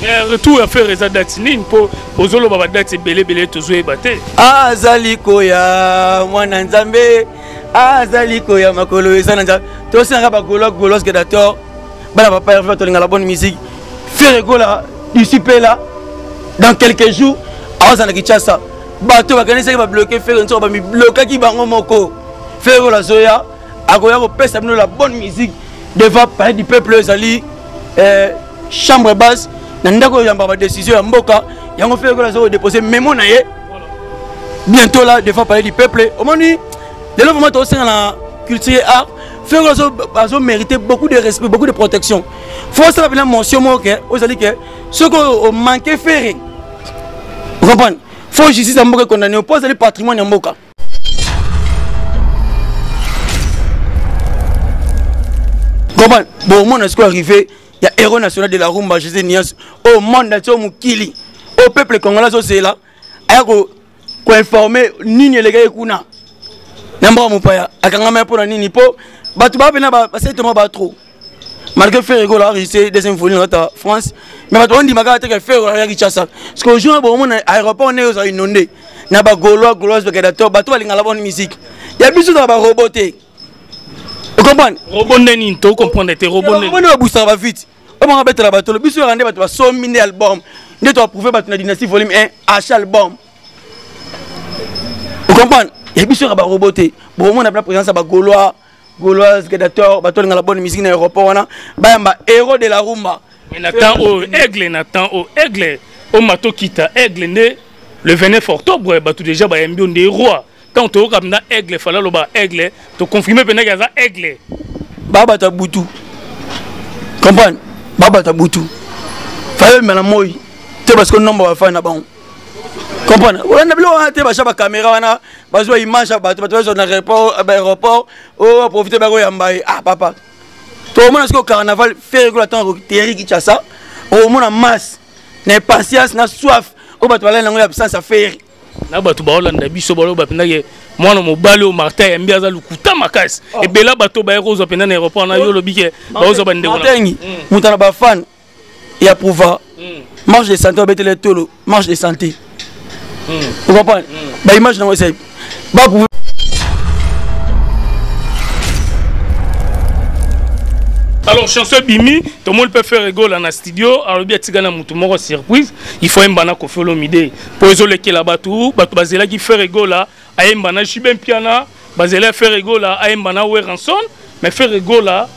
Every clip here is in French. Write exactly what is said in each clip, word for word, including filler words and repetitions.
Retour à faire les adatines pour aux autres babadates et belé belé tous les battés. Ah Zali Koya, moi Nzambe. Ah Zali Koya, ma colo et Zanza. Toi aussi un rabat Gola Golos qui d'accord. Bah va pas faire la bonne musique. Ferre Gola, du super là. Dans quelques jours, à Zana Kinshasa. Bateau va gagner ça qui va bloquer Ferre Gola, va me bloquer qui va moko. Ferre Gola Zoya, à Goya au père ça nous la bonne musique devant parler du peuple Zali. Chambre basse. Nandako yamba ba décision ya mboka yango fait que la zo déposer memo na ye bientôt là devant parler du peuple au moni développement au sein de la culture et art fait que zo bazo mériter beaucoup de respect beaucoup de protection faut ça la mention moi que aux ali que ce qu'on manquait faire comprendre faut justice à mboka condamner pose le patrimoine ya mboka. Comment bon mon est-ce qu'on arrivé. Il y a héros national de la rumba, Josue Niasuka, au monde national Mukili, au peuple congolais, c'est là, à quoi informer, ni les gars, kuna. N'importe mon père, à quand même pour la nini po, bah tu vas venir, bah c'est tellement bah trop. Malgré Ferre Gola, il s'est désinvolé en France, mais bah on dit malgré que Ferre Gola qui chasse, parce qu'aujourd'hui, bon mon aéroport n'est pas inondé, n'a pas Golo, Golo, le créateur, bah tu vas aller à la bonne musique. Il y a plus de bah roboté. Vous comprenez? Rebondez, vous comprenez? Rebondez. Rebondez, va vite. On va mettre la bateau. Le bus va rendre bateau. cent mille albums. Nous avons prouvé la dynastie volume un. Achat album. Vous comprenez? Et puis sur la roboté. Pour moi, on a la présence à Gaulois, Gaulois, Gadator, bateau dans la bonne musique dans l'aéroport. Héros de la rumba. Mais Nathan, oh, aigle, Nathan, oh, aigle. Oh, Mato Kita, aigle né le vingt-neuf octobre. Bateau déjà, bah, un des rois. Quand tu as un aigle, il faut aigle, tu confirmes que tu as un aigle. Baba Taboutou. Comprends? Baba Taboutou. Fallait me la moy. C'est parce que le nombre va faire un bon. Comprends? On a vu la caméra, on a besoin d'image, on a besoin d'un aéroport, on a profité de la caméra. Ah, papa. Tout le monde a carnaval, fait le temps de Thierry Kinshasa. Au moins, la masse, l'impatience, la soif, on va parler de l'absence à faire. Na bato ba Hollande biso balo ba penda ye mwana mobali o Martin Engi aza lukuta makasi et bela bato ba erozo penda na aéroport na yo lobi ke ba ozo ba ndeko Martin Engi mutana ba fan ya pouvoir marche de santé betele tolo marche de santé vous comprenez ba image na moi c'est ba pouvoir alors chanson bimi tout le monde peut faire rigole dans le studio alors bien tigana mutumoro surprise il faut un bana Koffi Olomidé pour les olé qui là bas tout bas basela qui fait rigole là a un bana Chiben Piana basela fait rigole là a un bana Werenson mais fait rigole là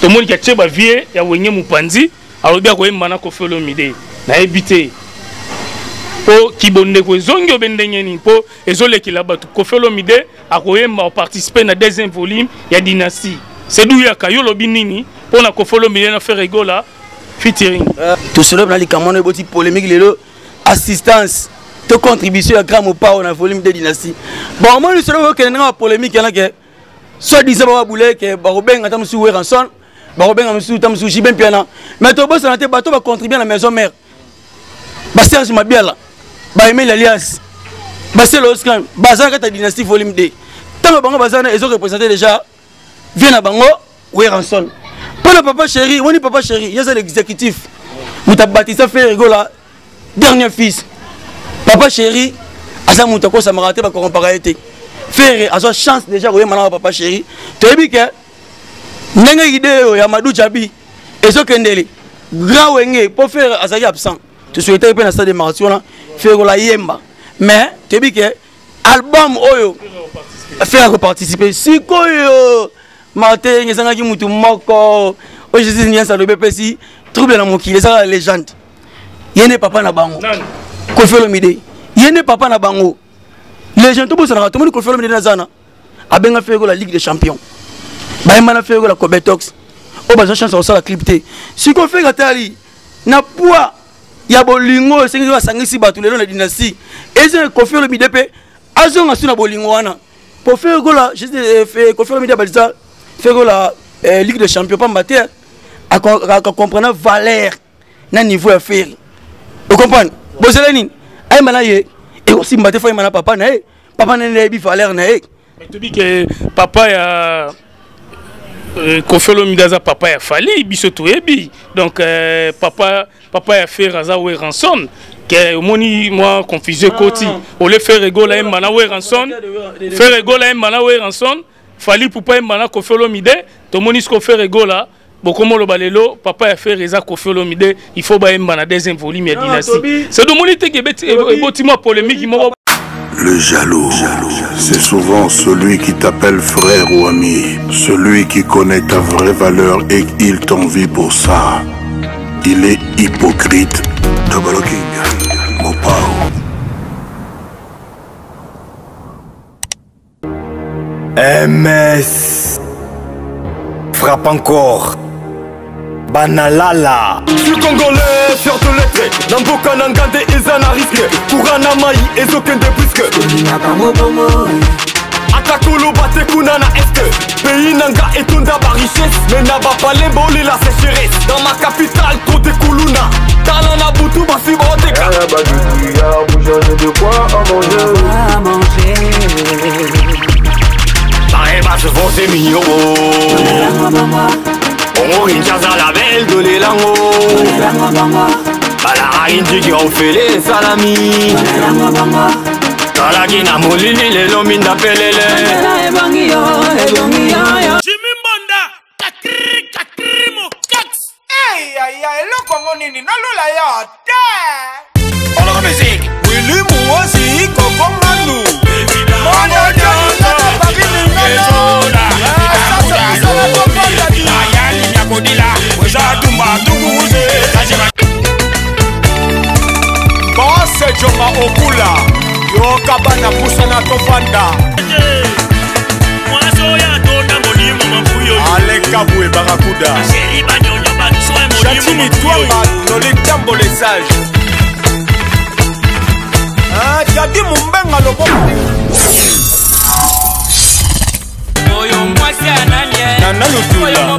tout le monde qui a tué bas vieux y a ouïe mupanzi alors bien quoi un bana Koffi Olomidé n'a évité pour qui bonne quoi zongo bendenye pour les olé qui là bas tout Koffi Olomidé a quoi un participer dans deuxième volume il y a dynastie. C'est d'où il y a Kayolo Binini pour la Kofolo Milena Ferre Gola featuring. Tout cela dans les camons de boutique polémique, les assistance, toute contribution à Gramme ou pas dans le volume de dynastie. Bon, moi, nous savons que nous avons une polémique, il y en a qui soit disant que Barobeng a été soué ensemble, Barobeng a été soué bien piano. Mais tout le monde s'en bateau va contribuer à la maison mère. Bastien, je m'habille là. Bah, aimer l'alliance. Bastien, le Oscar, Bazan, la dynastie volume deux. Tant que Bango Bazan, ils ont représenté déjà. Viens à Bango, oui, Ranson. Pour le papa chéri, on est papa chéri, il y a l'exécutif. Vous avez baptisé Ferre Gola, dernier fils. Papa chéri, à sa moutako, ça m'a raté, parce qu'on parle de Ferre, à sa chance déjà, oui, maintenant, papa chéri. Tu as vu que, n'a pas d'idée, Yamadou Djabi, et ce Kendele, grand ouengé, pour faire à sa absent. Tu souhaitais que dans sa démarration, Ferre Gola Yemba. Mais, tu as vu que, album, Oyo, Ferre participer, si quoi, Martin, il y a des gens qui ont Jésus, il a des trouble dans mon qui, les gens légende. Il y a des papas na bango. Koffi Olomidé. Il y a des papas na bango. Les gens tout le monde Koffi Olomidé na zana. A ben fait la Ligue des Champions. Ba man fait la Cobetox. Oh ba chance ça la crypté. Si Koffi Gatali na poids ya bolingo c'est que sangisi ba tout le long la dynastie. Et c'est Koffi Olomidé pe azonga suna bolingo wana. Pour faire gola, je fais Koffi Olomidé balza. Fait que la euh, Ligue des Champions, pas matière, à comprendre valeur, n'a niveau à faire. Vous comprenez? Vous savez, et aussi, je suis un papa, papa n'a pas valeur. Mais tu dis que papa a Koffi Olomidé a papa ya fali biso to ebi donc euh, papa papa ya fait raza we ranson que moni moi confusé koti au le Ferre Gola mbana we ranson Ferre Gola mbana we ranson fali poupa mbana Koffi Olomidé to moni ce Ferre Gola bokomo lo balelo papa ya fait raza Koffi Olomidé il faut ba mbana deuxième volume ya dynastie c'est de moni te que botiment polémique mo. Le jaloux, c'est souvent celui qui t'appelle frère ou ami, celui qui connaît ta vraie valeur et il t'envie pour ça. Il est hypocrite. Double King, mon pao. M S. Frappe encore. Banalala. Je suis congolais, sur de l'été. Namboka nangande ezana risque. Kourana maï ezoken de puisque. Atakolo bate kunana est. Pays nanga etunda ba richesse. Mais naba pas les bolis la sécheresse. Dans ma capitale, côté Kuluna. Talana boutou basi boteka. Y'a pas de tuyau, vous j'en ai de quoi à manger. À manger. T'arrives à se foncer mignon. On Kinshasa la belle de l'élango. Bala haïti qui ont fait les salami. Bala qui n'a molini les lomines d'appelé les. Jimimbanda, kakri, kakri, mo, kaks. Aïe, aïe, aïe, le Congo nini, non l'oula ya, t'es. On le remercie. Oui, lui, moi aussi, Coco Mandou. Mon Dieu, c'est Paris, Nino. Ça, ça, ça, ça, ça, ça, Boss Joma Okula, yo kabana pusana tofanda. Ale kabwe barakuda. Chatini twamba nolitambo les sages. Ah, jadi mumbenga lobo. Oyo mwasi ananye. Nana lutula.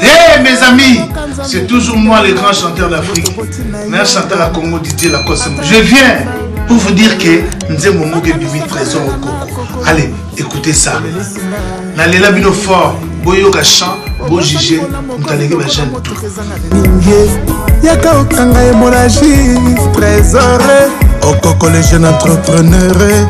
Hey mes amis, c'est toujours moi le grand chanteur d'Afrique, un chanteur à Congo Didier Lacoste. Je viens pour vous dire que nous avons mon bébé trésor au coco. Allez, écoutez ça. N'allez la bino fort, boyo gachan, beau jugé, nous allons les jeunes tout. Yaka okanga hémorragie, trésor au coco les jeunes entrepreneurs.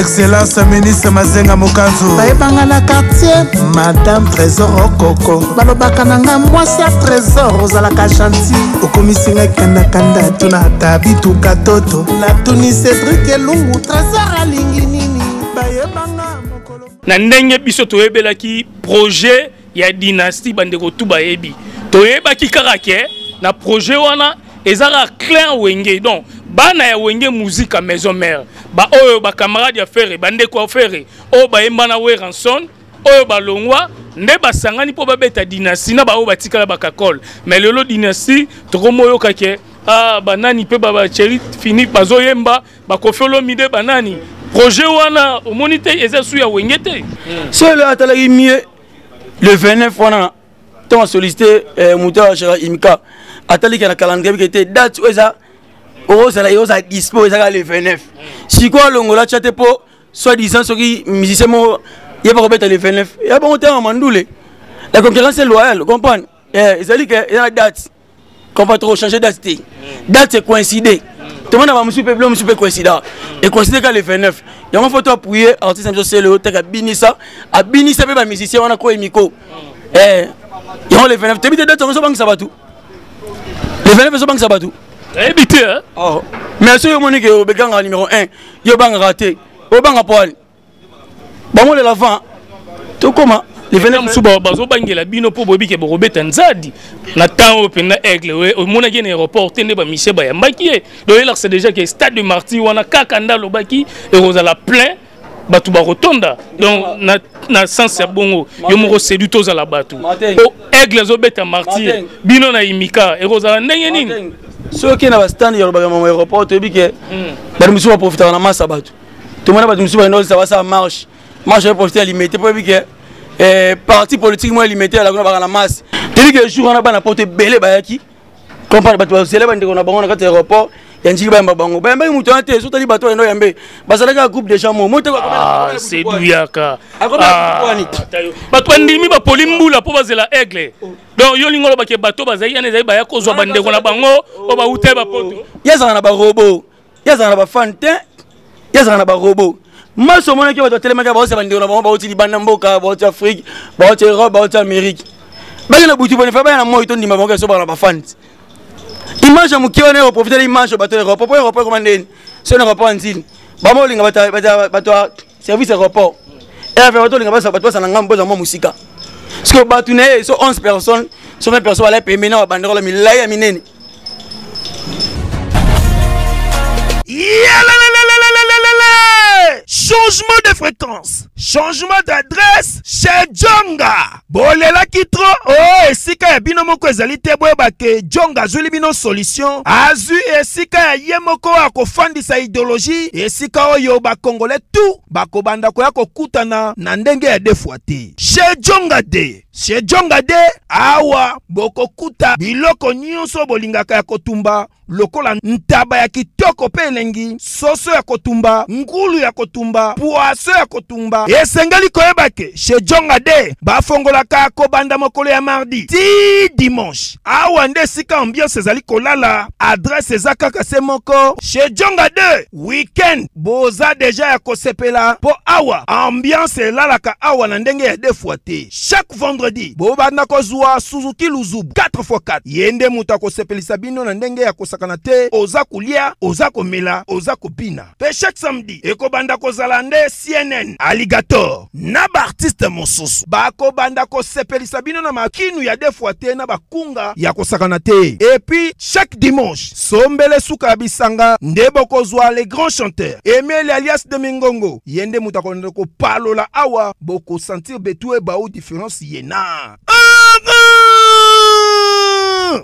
Excellence ministre Mazenga Mokanzo. Baebanga la quartier, madame trésor au coco. Balobaka nanga moi ça trésor aux alakachanti. Au commissaire kanda kanda tuna tabi tu katoto. La Tunisie truc et lungu trésor à linginini. Baebanga mokolo. Na ndenge biso to ebela ki projet ya dynastie bandeko tout baebi. To eba ki karake na projet wana ezara clair wenge donc bana ya wenge musique à maison mère. Ba oyo ba camarade ya ferre bande ko ferre o ba embana we ranson oyo ba longwa nde basangani po ba beta dynastie na ba o batikala bakakol mais lelo dynastie tromoyo kake ah banani pe baba chéri fini bazo yemba ba Koffi Olomidé banani projet wana omonite ezasu ya wengete c'est le atalagi mieux le vingt-neuf wana tant sollicité muta chara imka atalika na calendrier qui était date eza oh ça là dispo ça le vingt-neuf si quoi longola chatte po soit disant ce qui musicien mo il va remettre le vingt-neuf il y a bon temps mandoulé la concurrence est loyale comprendre ils ont dit que il y a date qu'on va trop changer date date c'est coïncider tout le monde va monsieur peuple monsieur peut coïncider et coïncider que le vingt-neuf il y a une photo appuyer artiste c'est le tag à binisa à binisa pe ba musicien on a quoi miko eh il y a le vingt-neuf tu dis date on se banque ça va tout le vingt-neuf se banque ça va tout. Oh. Mais si vous avez le numéro un, vous avez raté, vous avez raté. Vous avez l'avant. Tout comment les vénères sont bas, vous avez la bino pour Bobby qui est Robert Tanzadi. La tante open aigle, au monde qui est aéroport, tenez par Michel Bayamaki. D'ailleurs, c'est déjà que stade de Marty, on a Kakanda Lobaki et vous allez plein. Batuba rotonda donc na na sens ya bongo yo mo sedu to za la batu o aigle zo beta martyr bino na imika e rozala ndenge nini Ceux qui n'avaient stand, ils ont un aéroport, ils ont dit que les musiciens vont profiter de la masse. Tout le monde a dit que les musiciens vont marcher. Marche vont profiter de l'imité. Pour dire que les partis politiques vont limiter la masse. Ils ont dit que les jours où on a porté belé, ils ont dit que les élèves ont un aéroport. Ah, c'est douyaka. Ah, c'est image à Moukione, on profite de l'image au bateau aéroport. Pourquoi aéroport commandé? C'est un aéroport en Zine. Bambo, il y a un service aéroport. Et avec le bateau, il y a un bateau, ça n'a pas de musique. Parce que le bateau, il y a onze personnes, sur vingt personnes, il y a payé maintenant à Banderole, mais là, il y a miné. Changement de fréquence, changement d'adresse chez Djonga. Bolela kitro, oh esika ya bino moko ezali te boyeba ke Djonga azuli bino solution. Azu esika ya ye moko akofandisa idéologie, esika oyo ba Congolais tout bakobanda koya kokutana na ndenge ya defwa te. Chez Djonga de, chez Djonga de awa bokokuta biloko nyonso bolingaka ya kotumba. Lokola ntaba ya kitoko pe elengi, soso ya kotumba, ngulu ya kotumba, poaso ya kotumba. Esengeli koyeba ke chez Djonga de bafongolaka kobanda mokolo ya mardi ti dimanche. Awa nde sika ambiance ezali kolala, adresse ezaka kase moko chez Djonga de weekend boza deja ya kosepela po awa ambiance elalaka awa na ndenge ya defuate. Chaque vendredi bobanda kozwa Suzuki Luzubu quatre fois quatre. Yende muta kosepelisa bino na ndenge ya kosepela Sakanate, oza kulia, oza komela, oza kopina. Pe chaque samedi, eko banda ko zalande C N N, Alligator, na ba artiste mosusu. Ba ko banda ko sepelisa bino na makinu ya defuate na ba kunga ya ko sakanate. Et puis chaque dimanche, sombele suka bisanga, ndebo ko zwa les grands chanteurs. Emile alias de Mingongo, yende mutako ndeko palo la awa, boko sentir betue ba ou différence yena.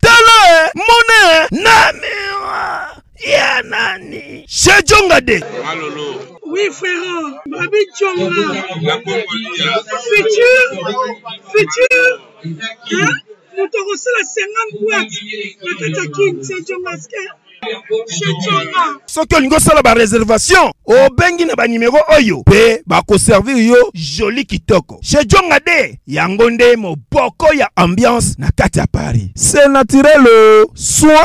Tala mona namira ya nani chez Djonga de. Alolo. Oui frère, Babi Djonga. La Congolia. Futur, futur. Hein? Nous te reçons la cinquante boîtes. La Katakin chez Djonga. So que nous avons la réservation, au bengi na ba numéro oyo, pe ba ko servir yo joli kitoko. Chez Djonga de, yangonde mo boko ya ambiance na kati a Paris. C'est naturel le soin.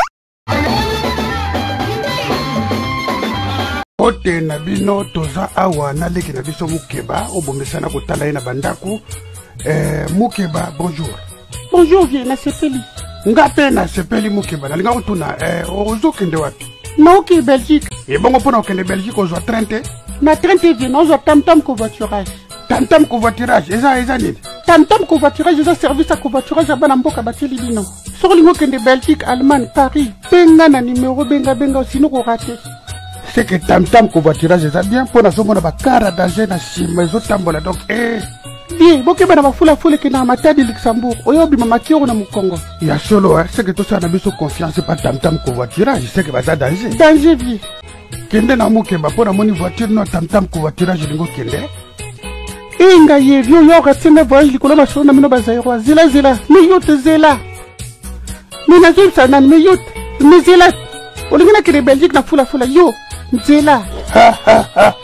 Ote na bino toza awa na leki na biso mukeba, obomesa na kotala na bandaku. Euh mukeba bonjour. Bonjour vieux na sepeli. Ngape na sepeli mukeba na linga kutuna eh ozo kende wapi? Na oki Belgique. Et bon pour okende Belgique ozo trente. Na trente vient ozo tam tam covoiturage. Tam tam covoiturage eza eza nini? Tam tam covoiturage eza service à covoiturage ya bana mboka bateli bino. Sur lingo kende Belgique, Allemagne, Paris, benga na numéro benga benga sino ko rater. C'est que tam tam covoiturage eza bien pour na somona ba cara danger na chimezo tambola donc eh bien, beaucoup de gens foule foule qui n'a pas de Luxembourg. Aujourd'hui, ma matière on a mon Congo. Il y a solo, c'est que tout ça n'a plus de confiance. C'est pas tam tam covoiturage. C'est que va ça danger. Danger vie. Kende n'a mouké ma pour la moni voiture non tam tam covoiturage lingo kende. Inga yé vieux y'a resté ne voyage du colombe sur la mine bazaïroa. Zela zela, miyote zela. Minazul ça n'a miyote, mizela. On est là que les Belgiques n'a foule foule yo, zela. Ha ha ha.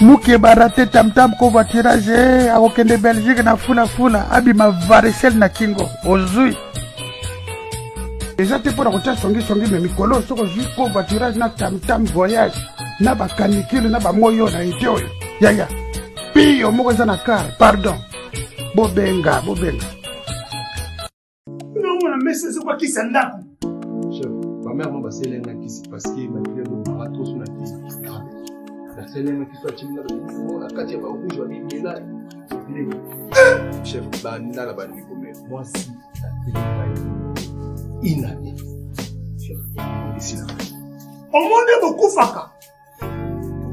Mouké barate tam tam covoiturage à aucun de Belgique na fula fula abima varicelle na kingo ozui. Et ça te pour la recherche songi songi mais mikolo soko ju covoiturage na tam tam voyage na ba canicule na ba moyo na inteo ya ya pio moko za na car pardon bobenga bobenga. Non on a messé c'est quoi qui s'endap. Chef ma mère m'a passé l'un qui s'est parce qu'il m'a dit de pas trop sur la tête. Chef, moi si on monte beaucoup faka.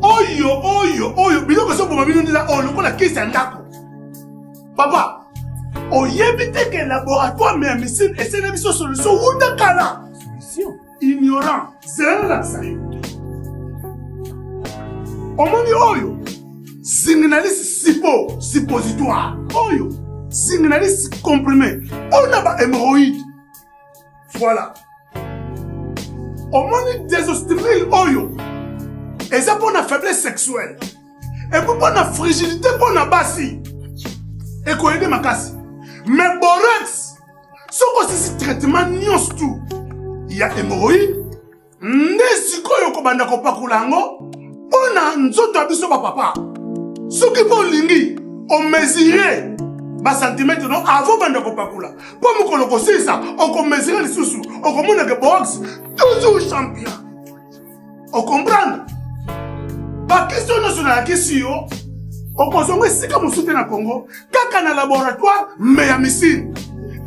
Oyo, oyo, oyo. Bilo que ça pour ma vie nous là. Oh, le coup la caisse en d'accord. Papa, on y évite que le laboratoire mais à Messine essaie de mettre solution. Où t'as qu'à là? Solution. ignorant. Omoni oyo, signalise sipo, suppositoire. Oyo, signalise comprimé. On a pas hémorroïde. Voilà. Omoni désostimile oyo. Et ça pour la faiblesse sexuelle. Et pour la fragilité pour la bassi. Et qu'on aide ma casse. Mais borax, ce que c'est traitement nions tout. Il y a hémorroïde. Nesiko yoko bandako pakulango. On a un autre papa. Ce qui est on mesurait les centimètres avant de faire. Pour me connaître ça, on mesurait les sous-sous. On comprend que boxe, toujours champion. On comprend. Pas question de la question. On consomme ce que nous soutenons au Congo. Quand on a un laboratoire, mais il y a missile.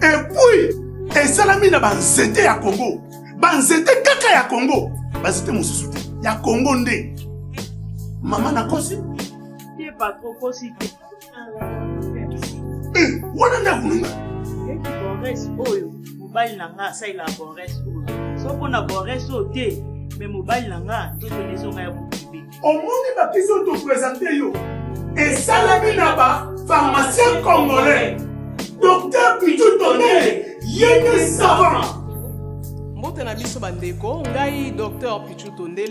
Et puis, et ça, il y a un zété à Congo. Il y a un zété à Congo. Il y a un zété à Congo. Il y a un Congo. Maman n'a pas aussi. Il n'y a pas trop possible. Eh, voilà la bourrée. Et qui borresse, oh, mobile nanga, ça il a borresse. Sauf qu'on a borresse au thé, mais mobile nanga, toutes les oreilles à vous couper. Au monde, il va qu'ils soient tous présentés, yo. Et Salami Naba, pharmacien congolais, docteur Pitou Tonné, Yéné Savant. Moi, t'en as mis sur Bandeko, on a eu docteur Pitou Tonné.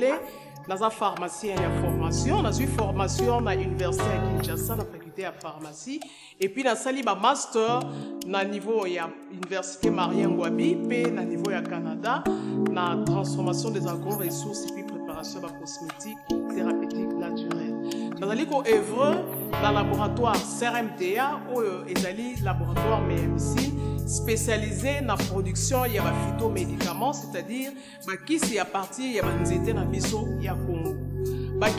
Dans une pharmacie, il y a une formation. Dans une formation à l'université à Kinshasa, dans la faculté à pharmacie. Et puis, dans un master, dans le niveau de l'université Marien Ngouabi, puis dans le niveau du Canada, dans la transformation des agro-ressources et puis préparation de la cosmétique, thérapeutique, naturelle. Dans un œuvre, dans le laboratoire C R M T A, où il y a laboratoire M M C, spécialisé dans la production il y a des phytomédicaments, c'est-à-dire qui c'est à partir il y a des étés dans biso il y a Congo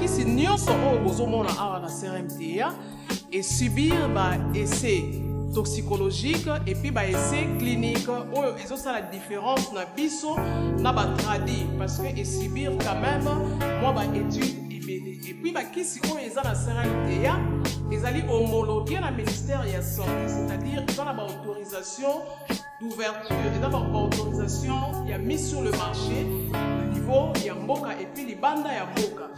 qui c'est nion sont au besoin à la C R M T A et subir des essais toxicologiques et puis des essais cliniques où ça la différence dans biso na ba tradi parce que et subir quand même moi bah étude. Et puis, qui si on est dans la C R M T A, ils allaient homologuer le ministère de la Santé, c'est-à-dire dans la autorisation d'ouverture, dans la autorisation, il y a mis sur le marché le niveau, il y a Mboka et puis les bandes, il y a Mboka.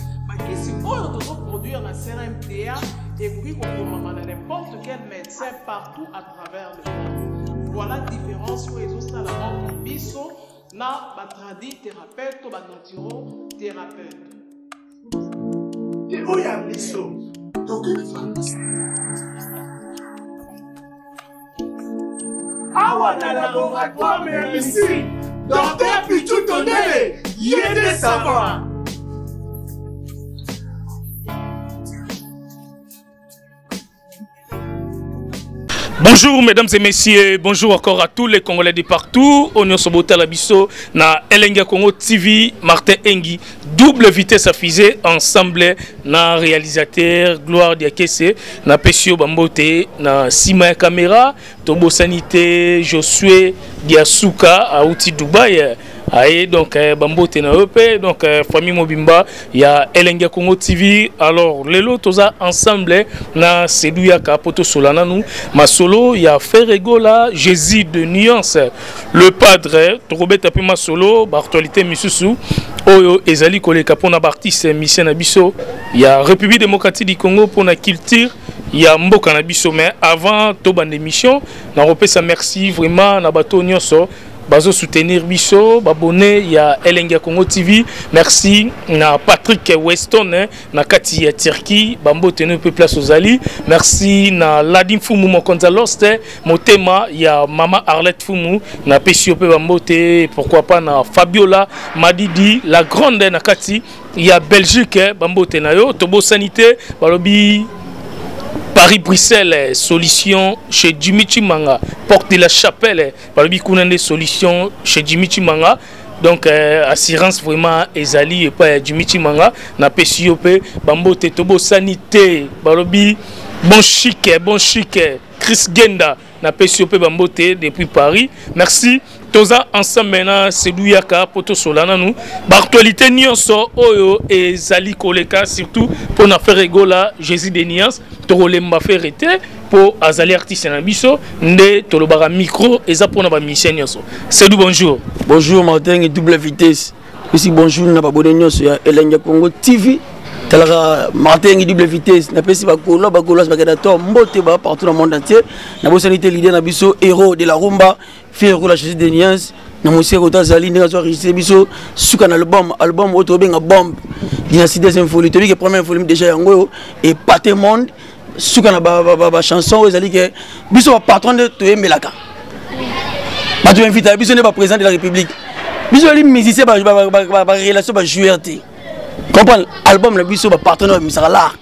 Qui si on doit produire la C R M T A et puis on peut n'importe quel médecin partout à travers le monde. Voilà la différence où ils ont ça là-bas, les bisous, là, les tradis thérapeutes, les naturaux thérapeutes. Et où y a mis ça? Donc il faut. Awa na laboratoire mais missile. Donc depuis tout ton délai, y a des savants. Bonjour mesdames et messieurs, bonjour encore à tous les Congolais de partout. On est sur Botalabiso, na Elenga Congo T V, Martin Engi, double vitesse à fusée, ensemble, na réalisateur Gloire Diakese, na Pesio Bambote, na Sima Camera, Tombo Sanite, Josue Diasuka, à Outi Dubaï. Aïe, donc Bambote na E P, donc famille Mobimba, il y a Elenga Congo T V. Alors les lots tous ensemble, na Sedouya Kapoto Solana nous, Masolo, il y a Ferre Gola, Jésus de Nuance, le Padre, Robert Tapi Masolo, Bartolita Misusu, Oyo Ezali Koya pour na Bartiste Missien Abissau, il y a République démocratique du Congo pour na culture. Il y a un cannabis, mais avant toute émission, je vous remercie vraiment na bato nyonso. Bazo soutenir Bisso, abonné, il y a Elenga Congo T V. Merci na Patrick Weston, na Katia Turki, Bambo tenu peu place aux Ali. Merci na Ladi Foumou Mokonzi Loste, Motema, il y a Maman Arlette Foumou, na Pesio Bambote, pourquoi pas na Fabiola Madidi, la grande na Kati, il y a Belgique, Bambo Tenayo, Tombo Sanite, Balobi Paris-Bruxelles, solution chez Dimitri Manga. Porte de la Chapelle, par le bicounane des solutions chez Dimitri Manga. Donc, euh, assurance vraiment, Ezali et pas Dimitri Manga. Na P C O P, Bambo Tetobo Sanité, Balobi, bon chic, bon chic, Chris Genda, na P C O P, Bambo T depuis Paris. Merci. Toza ensemble maintenant c'est Douyaka poto solana nous Bartolita Nyonso Oyo et Zali Koya surtout pour na Ferre Gola Jésus de Niyanso to rolemba ferete pour Azali artiste Nabiso, nde tolobara micro et ça pour na ba Missien Nyonso. C'est du bonjour. Bonjour Martin et double vitesse. Ici bonjour na ba Bonenyoso ya Elenga Congo T V. Talara Martin Engi double vitesse na pesi ba Gola ba Gola ba Kadato mbote ba partout dans le monde entier. Na Bo Sanite l'idée Nabiso héros de la rumba, Ferre Gola Josue de Niyanso. Na Monsieur Rota Zali n'azo enregistré Biso suka na album album auto benga bombe. Il y a deuxième volume, depuis que premier volume déjà Yangoï et pâté monde. Si vous avez une chanson, vous allez dire que vous êtes patron de Toé Melaka. Vous êtes invité, vous êtes président de la République. Vous êtes musicien par relation avec J R T. Comprenez, l'album, vous êtes partenaire de Misala.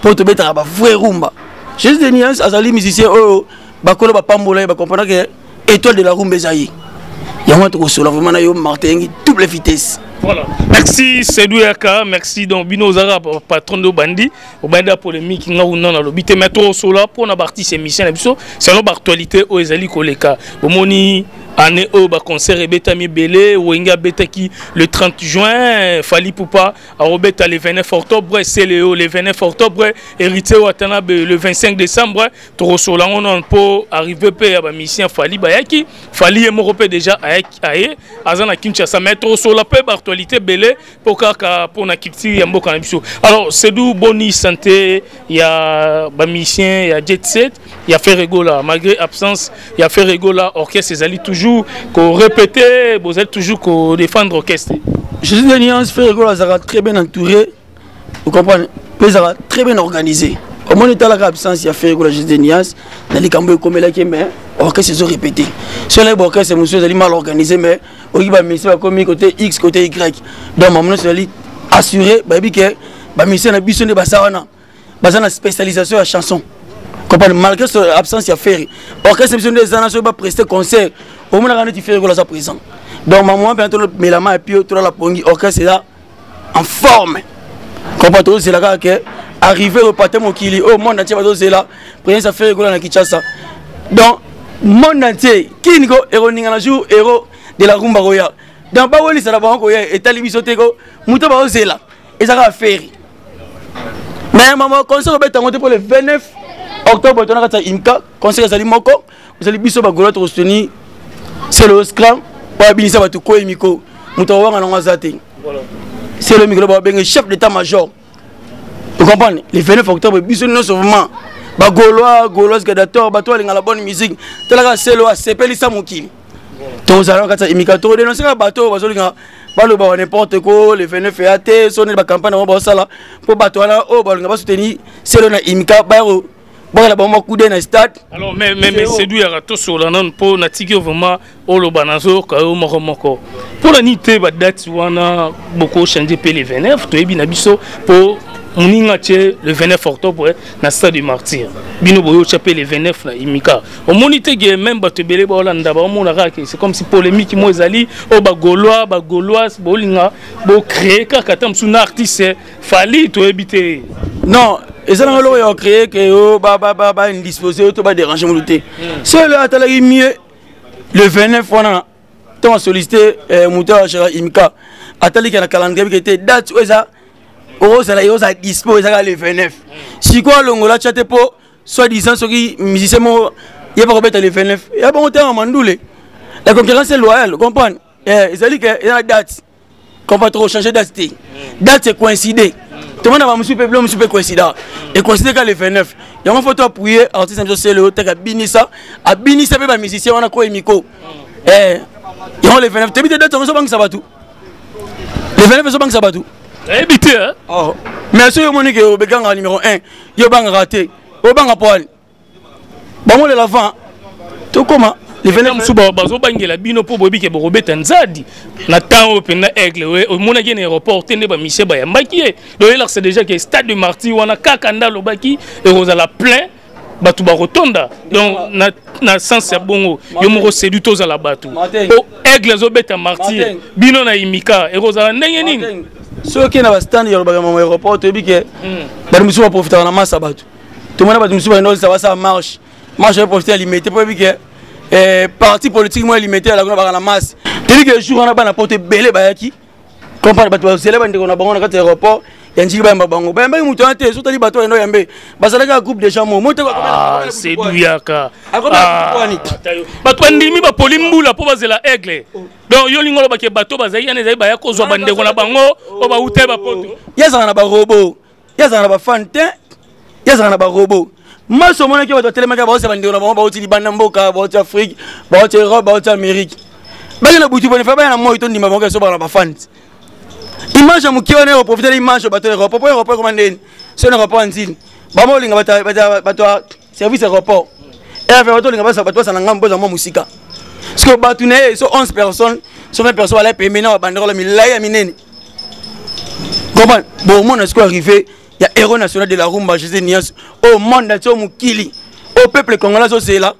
Pour te mettre à la vraie rumba. Je dis que les musiciens, ils comprennent que l'étoile de la rumba est zaïe. Il y a un autre sur la Martin Engi, double vitesse. Voilà. Merci Sedou Yaka, merci donc Bino Zara, patron de Bandi, au Bandi la polémique, non ou non, à l'obité, mais trop cela pour la partie c'est Missien Abissau, c'est l'homme actualité au Zali Koya. Au Moni, année au concert et Beta Mibele, ou Inga Betaki le trente juin, Fali Poupa, à Robeta le vingt-neuf octobre, Céléo le vingt-neuf octobre, Héritier Watanabe le vingt-cinq décembre, trop cela, on en peut arriver à Missien Fali Bayaki, Fali et Moropé déjà à Aye, Azana Kinshasa, mais trop cela peut actualité belé pour kaka pour na culture ya mboka na biso. Alors c'est du boni santé ya ba Missien ya jet set ya Ferre Gola malgré absence ya Ferre Gola orchestre ezali toujours ko répéter vous êtes toujours ko défendre orchestre. Je suis Denise Ferre Gola sera très bien entouré. Vous comprenez? Sera très bien organisé. Au moment de l'absence ya Ferre Gola je Denise dans les cambo comme là qui mais orchestre zo répéter. Sur les orchestre monsieur ezali mal organisé mais il va ministère comme côté X côté Y donc maintenant c'est assuré baby que ba ministère na biso ne basana basana spécialisation à chanson comprendre malgré son absence à faire orchestre biso des années va prester concert au moins quand tu fais que là ça présent donc maman bientôt mais la main et puis la pongi orchestre là en forme comprendre c'est là que arriver au patin mokili au monde entier c'est là premier ça fait que là na Kinshasa donc monde entier qui go héros ninga jour héros de la rumba roya dans bawoli ça va encore et tali bisoteko muto ba ozela et ça va faire mais maman concert bête monter pour le vingt-neuf octobre on a ça imka concert ça li moko vous allez biso ba golote soutenir c'est le scram ba binisa ba tuko miko muto wanga na ngazate c'est le micro ba benga chef d'état-major vous comprenez le vingt-neuf octobre biso non seulement ba goloa goloise gadator ba to alinga la bonne musique tela c'est le sepelisa mukili. Tous allons quand ça immigrant, tous dénoncer un bateau, parce que les gens, bateau bateau n'importe quoi, les vénères fêtés, sonner la campagne, on va ça là, pour bateau là, oh bah on va soutenir, c'est le na immigrant, bah oh, bah là bah on va couder dans le stade. Alors mais mais mais c'est du yarato sur la non pour natiquer vraiment au le banazo, car au moromoko. Pour la nité, bah date où on a beaucoup changé pour les vénères, tu es bien habitué pour on ingaté le vingt-neuf octobre na stade du martyr bino boyo chapé le vingt-neuf na imika on monite que même ba tebele ba olanda ba mona raka c'est comme si polémique mo ezali o ba golois ba goloise bolinga bo créer kaka tam suna artiste fali to ebité non ezana lo yo créer que o ba ba ba ba indisposé to ba déranger mouté c'est le atala mieux le vingt-neuf on a tant sollicité mouta chara imika atali que na calendrier qui était date oza oh, ça a dispo, ça a le vingt-neuf. Si quoi, l'ongola chatte pour soi-disant ce qui musicien, il n'y a pas de le vingt-neuf. Il y a pas de mandoule. La concurrence est loyale, vous comprenez? C'est-à-dire qu'il y a une date. Qu'on va trop changer date. Date, c'est coïncider. Tout le monde a monsieur Peuple, monsieur Peuple coïncider. Et coïncider qu'à le vingt-neuf. Il y a une photo à prier, artiste, c'est le hôtel à Binissa. À Binissa, il y a un musicien, on a quoi, Miko? Il y a le vingt-neuf. Tu as mis des dates, on a ça va tout. Le vingt-neuf, on a ça va tout. Habité, hein? Oh. Mais si vous avez un numéro un, vous avez raté. Vous avez un poil. Vous avez un avant. Tout comment? Les Vénèmes sont bas. Vous avez un bino pour Bobby qui est Robert Nzadi. Nathan open la aigle. Au monde qui est aéroport, il y a un Michel Bayamaki. Donc là, c'est déjà que stade de Marty, on a Kakanda Lobaki et on a la plaine. Batuba rotonda donc na na sens ya bongo yo mo sedu to za la batu o aigle zo beta martyr bino na imika e roza ndenge ning so ke na ba stand yo ba mo aéroport to bike ba musu ba profiter na masa batu to mona ba musu ba no za sa marche marche profiter limité pour bike eh parti politique mo limité la ba na masse te bike jour na ba na porte belé ba yaki comprendre bato bazela ndeko na bango na kati aéroport ya njiba ba bango ba mbe muto ate so tali bato eno yambe basalaka groupe de gens moto ko komela c'est duyaka bato ndimi ba polimbula po bazela aigle donc yo lingolo ba ke bato bazai yana zai ba ya kozwa bandeko na bango o ba ute ba poto yezana ba robo yezana ba fantin yezana ba robo moi so mona ke bato telema ka ba se bandeko na bango ba oti libanda mboka ba oti Afrique ba oti Europe ba oti Amérique ba na butu bone fa ba na moto ndima bango so ba ba fant. Image à Moukione, au profit de l'image, au bateau aéroport, au report commandé, sur le report en zine. Bamoling a battu service aéroport. Et avec le bateau, il a battu un grand bonhomme musica. Ce que battu n'est sur onze personnes, sur vingt personnes à la paix, maintenant, à Bandera, mais là, il y a miné. Comment, bon, mon est-ce qu'on arrivé, il y a héros national de la Rumba, Josue Niasuka, au monde d'Atio Moukili, au peuple congolais, c'est là,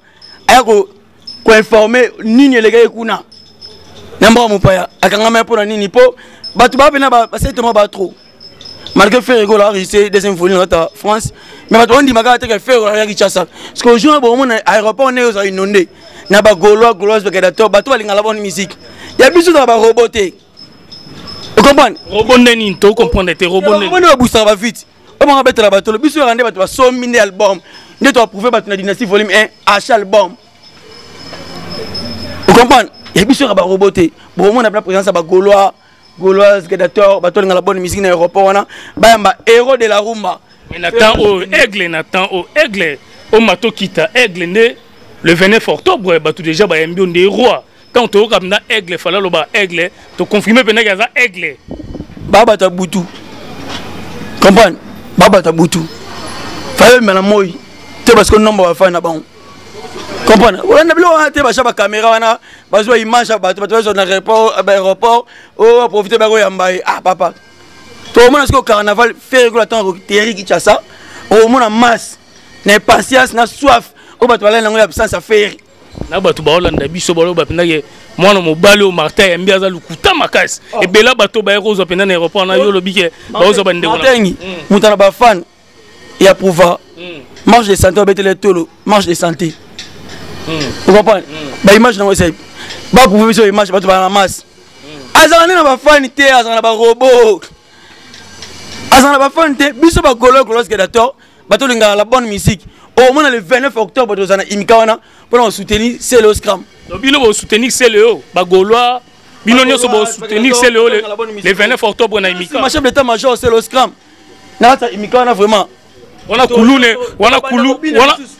à informer, ni les gars, et Kuna. N'importe mon père, à Kangamé pour la Ninipo. Batuba pena ba certainement ba trop malgré Ferre Gola réussi des infos en France mais on dit maga te Ferre Gola qui chasse parce que aujourd'hui bon mon aéroport n'est pas inondé na ba Golo Golo de Gadato batu alinga la bonne musique il y a biso ba roboté vous comprenez robonde ni to comprendre te robonde robonde ba ça va vite on va mettre la bateau le biso rendez batu so mini album ne to approuver batu na dynastie volume un H album vous comprenez il y a biso ba roboté bon mon la présence ba Golo Gauloise, Gadator, Baton, la bonne musique dans l'aéroport, Bamba, héros de la Rumba. Mais Nathan, oh, aigle, Nathan, oh, aigle, oh, Mato Kita, aigle, né, le vingt-neuf octobre, Batou déjà, Bambi, on est roi. Quand tu as un aigle, Fala, Loba, aigle, tu confirmes, Benaga, aigle. Baba Taboutou. Comprends? Baba Taboutou. Fallait, mais la moï, tu parce que le nombre va faire un bon. Comprendre. On a bloqué la caméra, on a besoin d'image, on a besoin d'un aéroport, on a profité de l'aéroport. Ah, papa. Tout le monde a carnaval, fait le temps de Thierry Kinshasa. Au moins, on a masse, on a impatience, on a soif. On a besoin d'une absence à faire. On a besoin d'un absence à faire. Moi, je suis balé au Martin Engi, je suis ma casse. Et bien là, je suis au aéroport, je suis au lobby. Je suis au Martin Engi, je suis un fan. Il y a pour voir. Marche de santé, on a tout le marche de santé. Vous comprenez? Bah image non c'est. Bah pour vous sur image, bah tu vas la masse. Azana na ba fanité, azana ba robot. Azana ba fanité, biso ba golo golo ce que dator, bah tu linga la bonne musique. Au moins le vingt-neuf octobre tu vas na imikawana pour nous soutenir c'est le scram. Donc bino va soutenir c'est le haut, ba golois, bino nyo so ba soutenir c'est le haut le vingt-neuf octobre na imikawana. Ma chef d'état major c'est le scram. Na ça imikawana vraiment. On a coulé, on a coulé,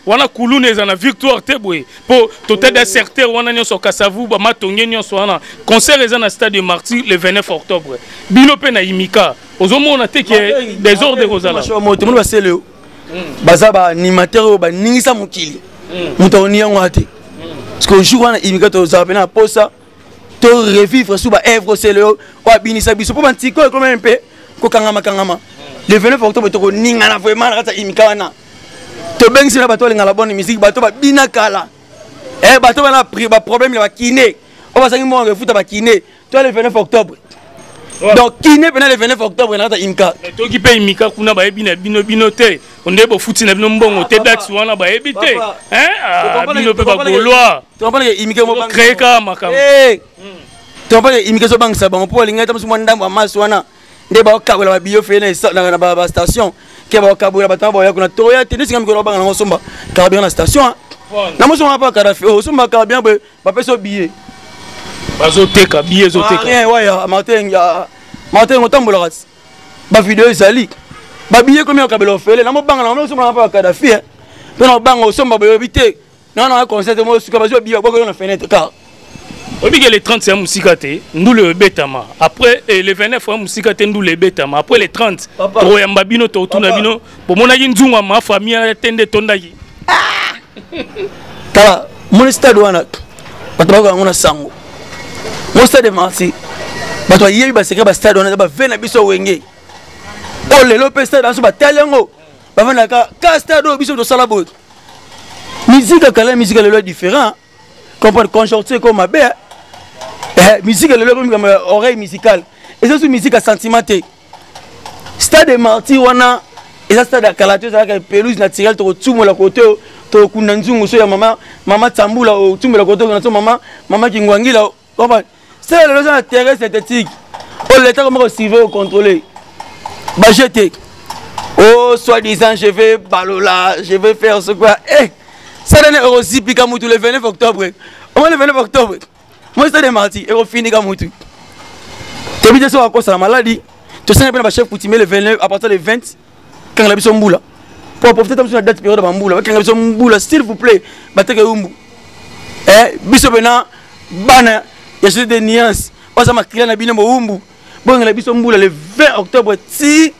on a coulé, on a victoire, teboué. Pour total d'asserter, on a sur Kassavou, on a tongé, on a concert dans le stade de Martyr le vingt-neuf octobre. Bilopé na Imika. Aux hommes on a été des ordres de Rosala. Tout le monde va se le. Bazaba animateur, ba ningisa mukili. Mutoni on a été. Parce que jour on a Imika tous à peine à posa, tous revivre sous ba œuvre se le. On a binisa biso pour bantico comme un peu. Kokangama kangama. Le vingt-neuf octobre, tu as vraiment imikawana. Tu as bien que la bonne musique, tu as bien la eh tu as un problème, tu as kiné. Tu as un kiné. Tu as le vingt-neuf octobre. Donc, kiné pendant le vingt-neuf octobre, tu as imika. Tu as bien imika, tu as bien bino bino te. On est beau foutu, on est bon bon, tu es dax, on a bien évité. Hein? Bino peut pas gaulois. Tu as bien imika, tu as créé comme ça. Tu as bien imika, tu as bien ça. On peut aller dans le monde d'Amba, Maswana. Des baokabu la bio fait les salles dans la station. Qui baokabu la bataille boya qu'on a trouvé. Tenez ce qu'on a mis là-bas dans Somba. Carabien la station. Non mais Somba pas Carabien. Somba Carabien ben pas fait ce billet. Pas zoté car billet zoté. Rien ouais ya Martin ya Martin on tombe le ras. Ba vidéo Zali. Ba billet combien on a mis là-bas. Non mais bang là on Somba pas Carabien. Puis on bang Somba boya vite. Non non concert moi ce que pas ce billet boya qu'on a fenêtre car. Obligé les trente c'est un moussikaté, nous le bétama. Après les vingt-neuf fois moussikaté, nous le bétama. Après les trente, pour yamba bino to tuna bino, pour mon aïe nzunga ma famille a tendé tondaï. Ah! Tala, mon stade wana, batoba on a sango. Mon stade marci, batoba yé ba seka ba stade wana ba vena biso wenge. Oh le lope stade anso ba talengo, ba vena ka ka stade biso do salabo. Musique kala musique le loi différent. Comprendre conjoncturé comme ma belle. Eh, musique le comme comme oreille musicale et c'est une musique à sentimentée stade de martyr wana et ça stade à calato ça que pelouse naturelle to tumo la côté to kunanzungu so ya maman maman tambula o tumo la côté na so maman maman kingwangila on va c'est le terrain synthétique l'État comme recevait ou contrôler. Bah j'étais. Oh, soi-disant, je vais balola, je vais faire ce quoi. Eh, ça donne aussi puis comme tout le vingt-neuf octobre. Au moins le vingt-neuf octobre. Moi c'est des martyrs et on finit comme tout. Tu habites sur quoi ça la maladie. Tu sais pas le chef coutumier le vingt-neuf à partir de vingt quand la bise en boula. Pour profiter de la date période de Bamboula, quand la bise en boula, s'il vous plaît, battez que umbu. Eh, biso bena bana ya chez des Niyanso. Parce que ma client na bino umbu. Bon la bise en boula le vingt octobre ti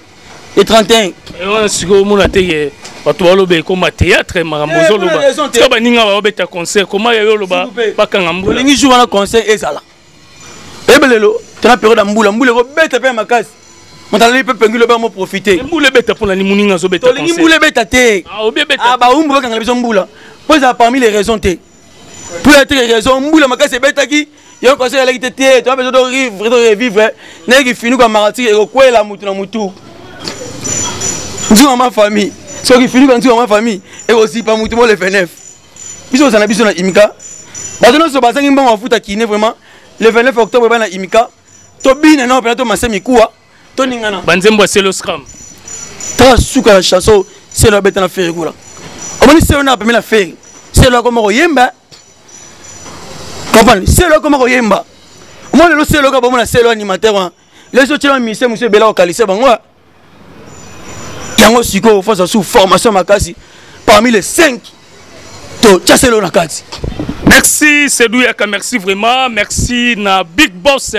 et trente et un. Et on a signé au monde à télé. Bato alobe comme à théâtre marambozo loba. Parce que ninga ba beta concert comment ya yo loba pas quand Bamboula. Ningi joue na concert ezala. Ebelelo, tu as période Bamboula, Bamboula ko beta pe makasi. Montalé peut pengu le bamo profiter. Bamboula beta pour la nimuninga zo beta concert. Bamboula beta té. Ah obé beta. Ah ba umbu quand la besoin Bamboula. Pour ça parmi les raisons té. Pour être raison Bamboula makasi beta ki yo concert la qui té, tu as besoin de revivre, de revivre. Né qui fini ko marati e ko la mutu na mutu. Nous ma famille, ce qui finit quand nous ma famille, et aussi pas mutuellement les vingt-neuf. Puis on s'en habille sur la Imika. Maintenant, ce bassin bon en foot à Kiné vraiment. Le vingt-neuf octobre, ben la Imika. Tobin et non, peut-être ma sœur Mikua. Toningana. Banzembo c'est le scram. T'as souka chasso, c'est la bête en affaire goula. On dit c'est on a permis la faire. C'est là comme Royemba. Comprenez, c'est là comme Royemba. Moi le c'est là comme mon c'est là animateur. Les autres là monsieur monsieur Bella au Calissé bangwa. Yango Siko, face à sous formation Makasi, parmi les cinq, Tchasselo Nakati. Merci, Sedou Yaka, merci vraiment. Merci, na Big Boss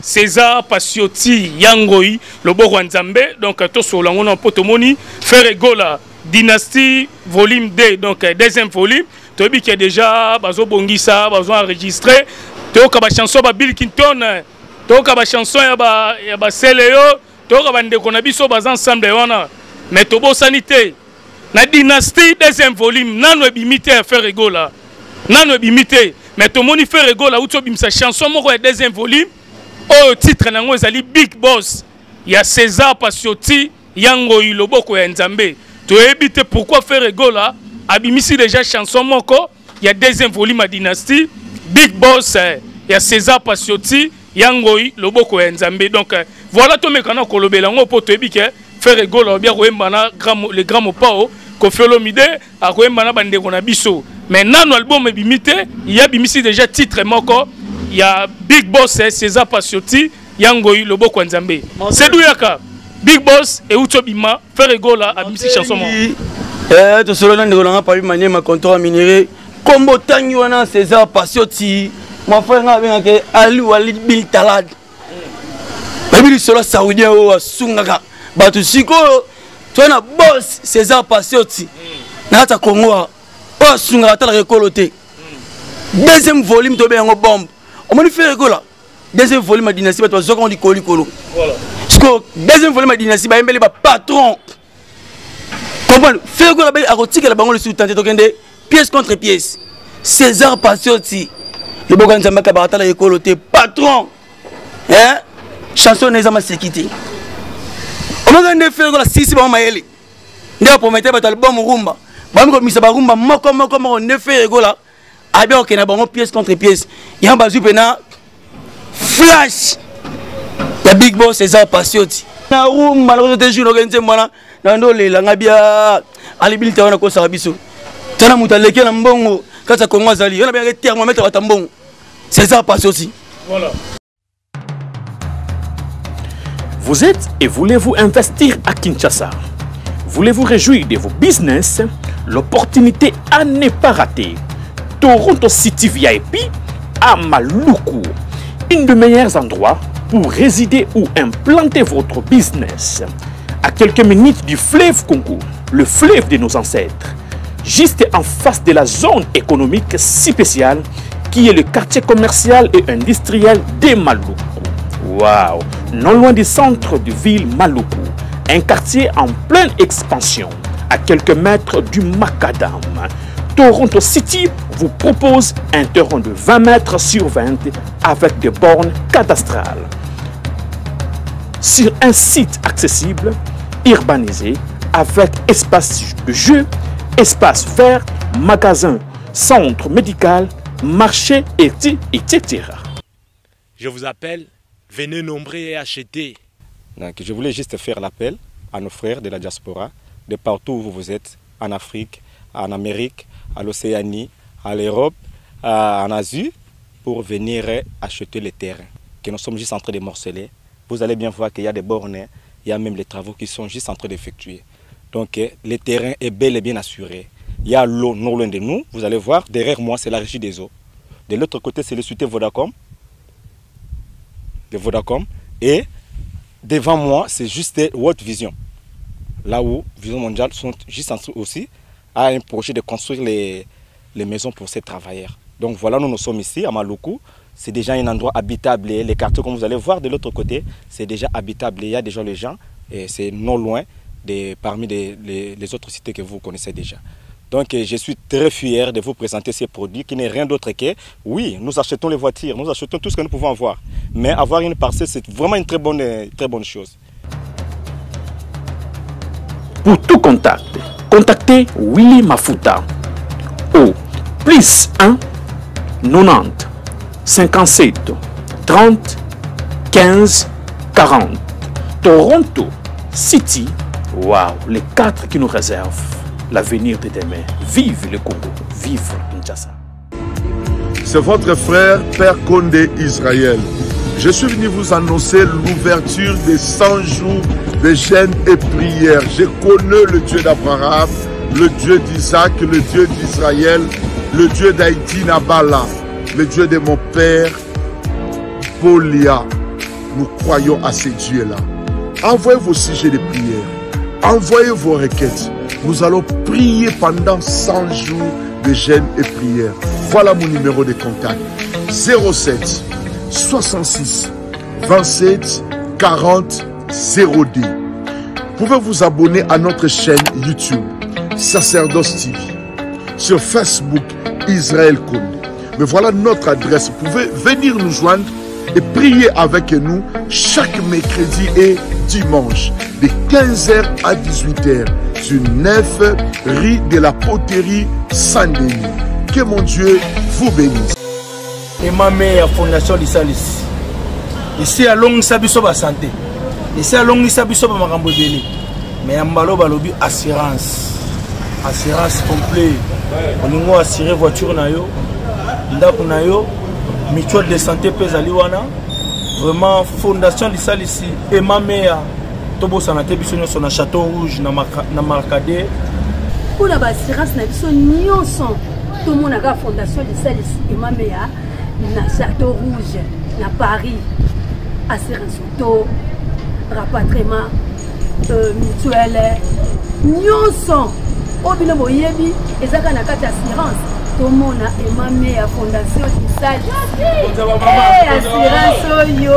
César, Pacioti, Yangoï, le Boro Nzambe, donc tout sur l'angon en Potomoni, Ferre Gola, Dynastie, volume deux, donc deuxième volume, Tobi qui est déjà, Bazo Bongisa, Bazo enregistré, Toka Bachanson, Bill Clinton, Toka Bachanson, Yabaseleo, Toka Bandekonabiso, Bazan Sam de Wana. Mais Tombo Sanite, la dynastie deuxième volume, non ébimité à Ferre Gola, non ébimité. Mais Tombo ni Ferre Gola, où tu as sa chanson, mon deuxième volume, au titre nango ezali Big Boss, il y a César Pacioti, Yango Iloboko et Nzambe. Tu as évité pourquoi Ferre Gola a bimissi déjà chanson moko, il y a deuxième volume à dynastie, Big Boss, il y a César Pacioti, Yango Iloboko et Nzambe. Donc voilà ton mécanisme que le Belango pour te biquer. Ferre Gola, bien le grand mopao, Koffi Olomidé, à Roembana Bandegonabiso. Maintenant, l'album est limité, il y a déjà titre encore, il y a Big Boss, César Pacioti, Yangoï, Lobo Kwanzambe. C'est Douyaka, Big Boss et Outobima, Ferre Gola, à Bimissi Chanson. Eh, tout cela, nous n'avons pas eu manier ma contour à minérer. Combo Tanyuana, César Pacioti, mon frère n'a rien à Alou Ali Bil Talad. Mais cela, Saoudien ou Sungaga. Batu Siko, tu as un boss César Pacioti. Nata Kongoa, pas Sungata la récolté. Deuxième volume de Béango Bombe. On m'a dit Ferre Gola. Deuxième volume à dynastie, tu as Zokon du Kolikolo. Deuxième volume à dynastie, tu as un patron. Comprends, Ferre Gola a rotique la banque de soutien, tu as pièce contre pièce. César Pacioti, le Bogan Zamaka Barata la récolté. Patron. Hein? Chanson n'est jamais séquité. On a des frères qui six bon maïli. Nous promettons que l'album rumba. Bam comme ça rumba, moi comme moi comme on ne fait rigola. Ah bien OK, on a pièce contre pièce. Il y a un bazou pena flash. La Big Boss César Pacioti. Na rumba malgré des jours organisé mwana na ndole la ngabia alibilité wana ko sarabiso. Tana mutaleke na mbongo kata ko ngwazali. Ona bien thermomètre wa tambongo. César Pacioti. Voilà. Vous êtes et voulez-vous investir à Kinshasa? Voulez-vous réjouir de vos business? L'opportunité à ne pas rater. Toronto City V I P à Maluku. Un des meilleurs endroits pour résider ou implanter votre business. À quelques minutes du fleuve Congo, le fleuve de nos ancêtres. Juste en face de la zone économique si spéciale qui est le quartier commercial et industriel de Maluku. Waouh! Non loin du centre de ville Maluku, un quartier en pleine expansion, à quelques mètres du Macadam. Toronto City vous propose un terrain de vingt mètres sur vingt avec des bornes cadastrales. Sur un site accessible, urbanisé, avec espace de jeu, espace vert, magasin, centre médical, marché, et cetera. Je vous appelle venez nombrer et acheter. Donc, je voulais juste faire l'appel à nos frères de la diaspora, de partout où vous êtes, en Afrique, en Amérique, à l'Océanie, à l'Europe, en Asie, pour venir acheter les terrains que nous sommes juste en train de morceler. Vous allez bien voir qu'il y a des bornes, il y a même les travaux qui sont juste en train d'effectuer. Donc le terrain est bel et bien assuré. Il y a l'eau non loin de nous, vous allez voir, derrière moi c'est la régie des eaux. De l'autre côté c'est le site Vodacom, de Vodacom. Et devant moi c'est juste World Vision, là où Vision Mondiale sont juste en dessous aussi, à un projet de construire les, les maisons pour ces travailleurs. Donc voilà, nous nous sommes ici à Maluku. C'est déjà un endroit habitable et les quartiers, comme vous allez voir de l'autre côté, c'est déjà habitable. Il y a déjà les gens et c'est non loin de, parmi les, les, les autres cités que vous connaissez déjà. Donc je suis très fier de vous présenter ces produits qui n'est rien d'autre que, oui, nous achetons les voitures, nous achetons tout ce que nous pouvons avoir. Mais avoir une parcelle, c'est vraiment une très bonne, très bonne chose. Pour tout contact, contactez Willy Mafuta au plus un, quatre-vingt-dix, cinquante-sept, trente, quinze, quarante. Toronto, City, waouh, les quatre qui nous réservent l'avenir de demain. Vive le Congo, vive Kinshasa. C'est votre frère, Père Condé Israël. Je suis venu vous annoncer l'ouverture des cent jours de jeûne et prière. Je connais le Dieu d'Abraham, le Dieu d'Isaac, le Dieu d'Israël, le Dieu d'Haïti, Nabala. Le Dieu de mon père, Bolia, nous croyons à ce Dieu-là. Envoyez vos sujets de prière, envoyez vos requêtes. Nous allons prier pendant cent jours de jeûne et prière. Voilà mon numéro de contact. zéro sept, soixante-six, vingt-sept, quarante, zéro deux. Vous pouvez vous abonner à notre chaîne YouTube, Sacerdoce T V, sur Facebook, Israël Congo. Mais voilà notre adresse. Vous pouvez venir nous joindre et prier avec nous chaque mercredi et dimanche de quinze heures à dix-huit heures sur neuf rue de la Poterie Saint-Denis. Que mon Dieu vous bénisse. Et ma mère, Fondation Lissal. Ici à Long Sabiso ba santé. Ici à Long Sabiso ba makambo bélé. Mais ambalo balobi assurance. Assurance complète. On a assuré voiture na yo. Ndako na yo mutuelle de santé pezali wana vraiment Fondation Lissal ici et Emameya Tombo Sanite biso nyonso na Château Rouge na na Marcadé pour la assurance na biso nyonso tout monde a Fondation Lissal ici et Emameya na Château Rouge na Paris assurance auto rapatriement mutuelle nyonso obino boyebi ezaka na carte assurance. Comment on a émamé à Fondation Lissal. Eh, assurance yo.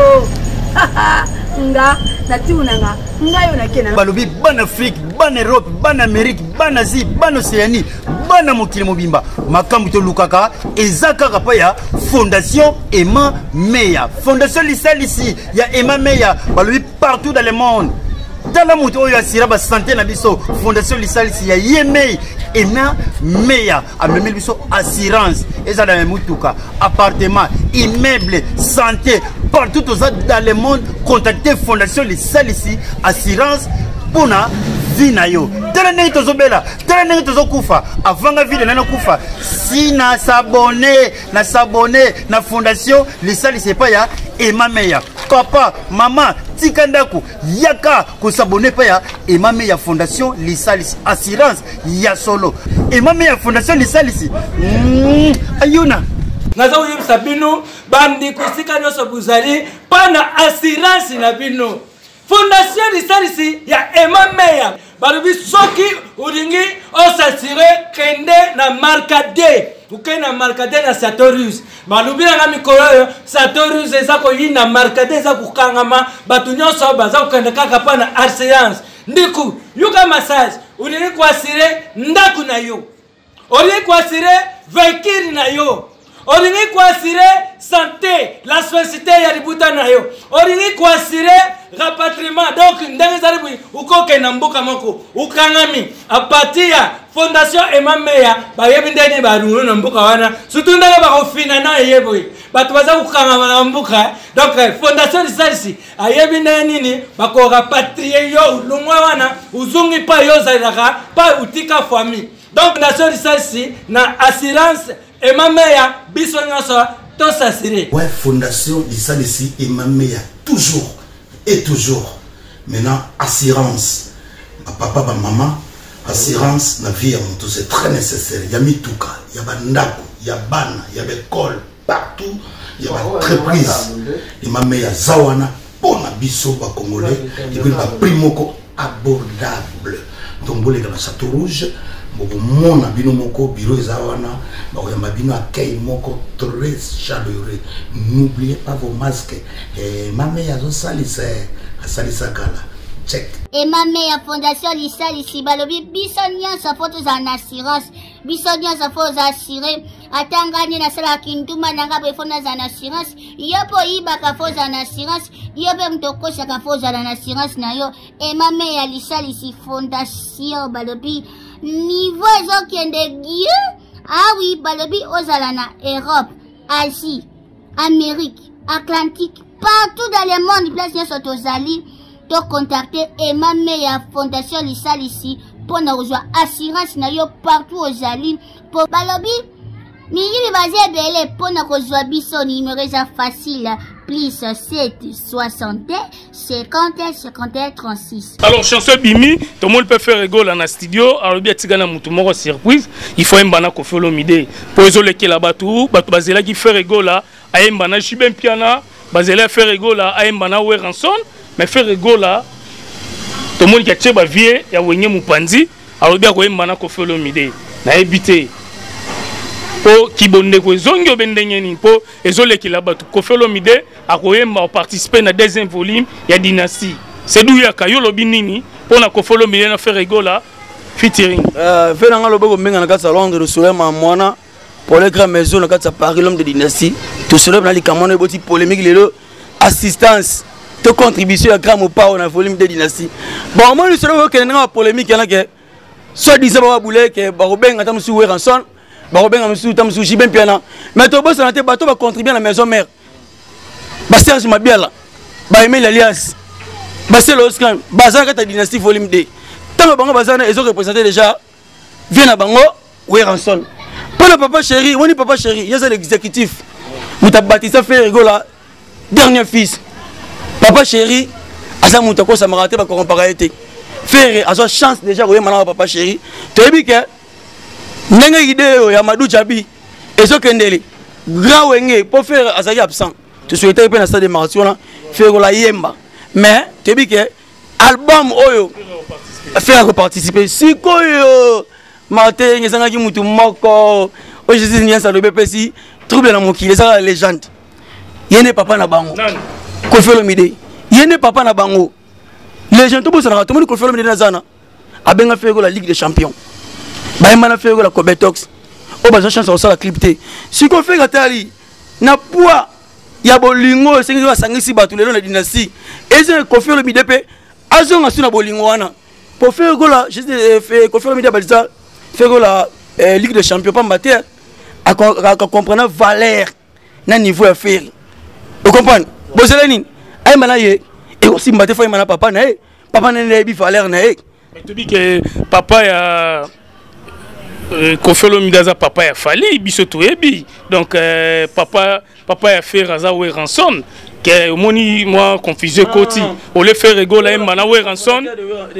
Haha, nga, nature nga, nga yo na kena. Balobi ban Afrique, ban Europe, ban Amérique, ban Asie, ban Océanie, ban mokili mobimba. Makambuto lukaka, ezaka kapaya Fondation Emameya. Fondation Lissal ici, ya Emameya, balobi partout dans le monde. Dans la moto, il y a Siraba Santé Nabiso, Fondation Lissal, il y a Yemei, Emameya, Amemebiso, assurance, et ça dans le Moutouka, appartement, immeuble, santé, partout dans le monde, contactez Fondation Lissal ici, assurance, pour la vie. Télé Tozobela, Télé Tozokoufa, avant la vie de Nanokoufa, si na s'abonner, na s'abonner, na Fondation Lissal, c'est pas ya, Emameya. Papa, maman, Tikandaku, Yaka, ko s'abonner paya, et mamé ya Fondation Lissal assurance, ya solo. Et mamé ya Fondation Lissal ici. Ayuna. Nazo yim sabino, bandi kusika nyoso buzali, pana assurance na bino. Fondation Lissal ici, ya Emameya. Barubi soki uringi osasire kende na markade. Pourquoi na markade na Satorus? Malubi na mikolo Satorus ezako yina markade ezako kangama batunyo so bazako kende kaka pa na assurance. Ndiku yuka massage uliri kwasire ndaku na yo. Uliri kwasire vehicule na yo. Uliri kwasire santé, la société ya libuta na yo. Uliri kwasire rapatriement donc ndangezali uko kena mboka moko ukangami a partir ya Fondation Emameya ba yebindeni ba runu na mboka wana surtout ndanga ba ofina na yebwe Donc, Fondation Lissal, famille. Donc, Fondation Lissal, na assurance Emameya, tout ça serait. Ouais, Fondation Lissal ici Emameya, toujours et toujours. Maintenant, assurance. À papa, à maman, assurance, la vie, c'est très nécessaire. Il y a Mitouka, il y a Bandako, il y a Bana, il y a l'école, partout. Il y a l'entreprise. Il y a Zawana, pour la biso, pour Congolais. Il y a Primoko, abordable. Donc, il y a le Château Rouge, mon abino moko, bureau Zawana, il y a Bino Akei Moko, très chaleureux. N'oubliez pas vos masques. Et ma mère, c'est Salisakala. Check. Et ma mère, Fondation Lissal, ici, Balobi, Bissonia, sa faute aux assurances. Bissonia, sa faute aux assurés. Atangani, la salle à Kintuma, n'a pas fondé en assurance. Yopo, Iba, sa faute en assurance. Yobem, Toko, sa faute en assurance, Nayo. Et ma mère, Lissal, ici, Fondation Balobi. Niveau, Zo, Kende, Guilleux. Ah oui, Balobi, Ozalana, Europe, Asie, Amérique, Atlantique, partout dans le monde, place, Nyasso, Tozali. De contacter et ma meilleure Fondation Lissal ici pour nous rejoindre assurance nayo partout aux alliés pour balobi milieu basé belé pour nous rejoindre biso numéro facile plus sept soixante cinquante cinquante trente-six. Alors chanson bimi tout le monde peut faire rigole dans le studio alors bien tigana mutumoro surprise il faut un bana Koffi Olomidé pour isoler là-bas tout bato bazela qui fait rigole là a un bana Jibem Piana bazela faire rigole là a un bana Weranson. Mais Ferre Gola, tout le monde qui a été bavier, il a oublié mon panzi, alors bien qu'on ait mané Koffi Olomidé, n'a évité. Pour qui bonne quoi, zongo bendengeni, pour les autres qui là-bas, Koffi Olomidé a oublié m'a participé dans deuxième volume, il y a dynastie. C'est d'où il y a Kayo Lobinini, pour la Koffi Olomidé na Ferre Gola, featuring. Venant à l'obégo menga na kata Londres, le soleil m'a moana, pour les grandes maisons na kata Paris l'homme de dynastie, tout cela dans les camions boti polémique les deux assistance. De contribution à grand ou pas, on a volume de dynastie. Bon, au moins, nous savons qu'il y a une polémique. Soit disant que Barobeng a été en son, Barobeng a été en son, Jibem Piana. Mais tout le monde va contribuer à la maison mère. Bastien, je m'habille là. Baimé l'alliance. Bastien, l'Oscan. Bazan, la dynastie volume deux. Tant que Bango Bazan, ils ont représenté déjà. Viens à Bango, ou en son. Pour le papa chéri, on dit papa chéri, il y a l'exécutif. Vous avez baptisé Ferre Gola, dernier fils. Papa chéri, asa moutako sa maraté ba comparété. Faire asa chance déjà royer manan papa chéri. Tu bi que ndenga idéo ya Madou Jabi ezo kendele. Grand wenge pour faire asa absent. Tu souhaitais pe na stade de marathon là, faire la yemba. Mais tu bi que album oyo faire participer. Si koyo Martin Engi moutou moko o Jésus Niyanso le P P C trouble na mokile ça la légende. Yene papa na bango. Koffi Olomidé, il y a un papa na bango. Les gens tout le monde tout le monde Koffi Olomidé na zana. A benga fait la Ligue des Champions. Baimana fait la Cobetox. Oh bah j'ai chance de la crypté. Si Koffi Gatali na poa ya bolingo singi wa sangisi ba tout le long de la dynastie. Et c'est Koffi Olomidé pe azonga suna bolingo wana. Pour faire gola, je fait Koffi Olomidé balisa fait gola Ligue des Champions pas matière à comprendre valeur na niveau à faire. Vous comprenez? Bon, c'est l'année. Aïe, et aussi, je vais faire papa. Papa n'a pas eu valeur. Mais tu dis que papa a. Koffi Olomidé papa a fallu. Donc, papa papa a fait Raza ou Ranson. Que moni moi confusé Koti. On le fait rigoler à Mana ou Ranson.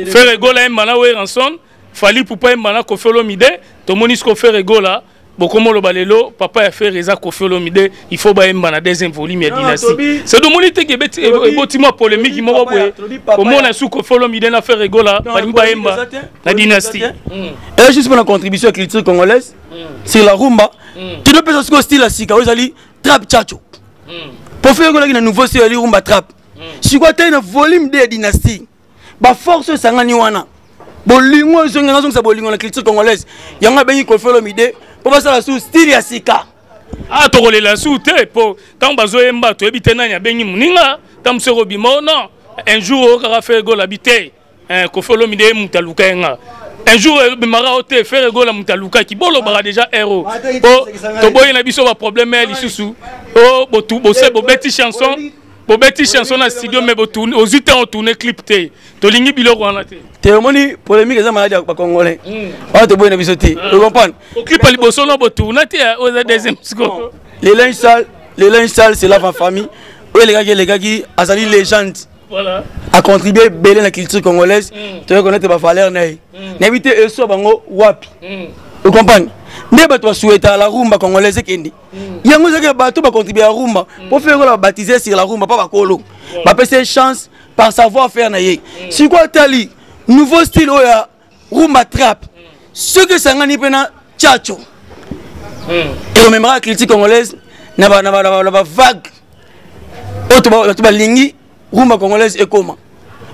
Faire rigoler à Mana ou Ranson. Fallu pour pas Mana Koffi Olomidé. Tout le monde se fait rigoler. Bokomo Balelo, papa a fait Reza Koffi Olomidé, il faut bailler un deuxième volume de la dynastie. C'est de mon idée que c'est un polémique qui m'a dit. Comment on a su Koffi Olomidé n'a fait rigola, la dynastie. Et juste pour la contribution à la culture congolaise, c'est la rumba. Tu ne peux pas se coster la sika, vous allez trap tchacho. Pour faire rigola, il y a un nouveau sur la rumba trap. Si vous avez un volume de la dynastie, la force sanganiwana. Bolingo, c'est la culture congolaise. Il y a un Koffi Olomidé. Pour ça la sous style asika. Ah to la sous te pour tant bazoyemba to ebitena nya bengi muninga tant se robimo non un jour on va faire gol habiter un Koffi Olomidé mutalukenga Un jour, je me suis Ferre Gola Mutaluka qui est déjà héros. Il a un problème, il a chanson. Pour Betty chanson dans le studio, mais aux huit ans, on tourne clip. Tu as dit que tu as dit que tu as dit que tu as dit que Congolais. as dit que tu as comprends que tu as dit que tu as dit que les linges sales, les linges sales, c'est la famille. Les gars, les gars qui ont une légende à contribuer à la culture congolaise, tu vas connaître ma valeur. N'évitez pas ça, wap. Tu comprends? Mais tu as souhaité à la rumba congolaise. Il y a des gens qui ont contribué à la rumba. Pour faire la baptiser sur la rumba, pas colo. Parce que c'est une chance par savoir-faire. Si quoi tu as dit, nouveau style la rumba trap, ce que ça n'a pas tchacho. Et on même la critique congolaise, n'a pas vague. Autoba lingi, rumba congolaise et comment?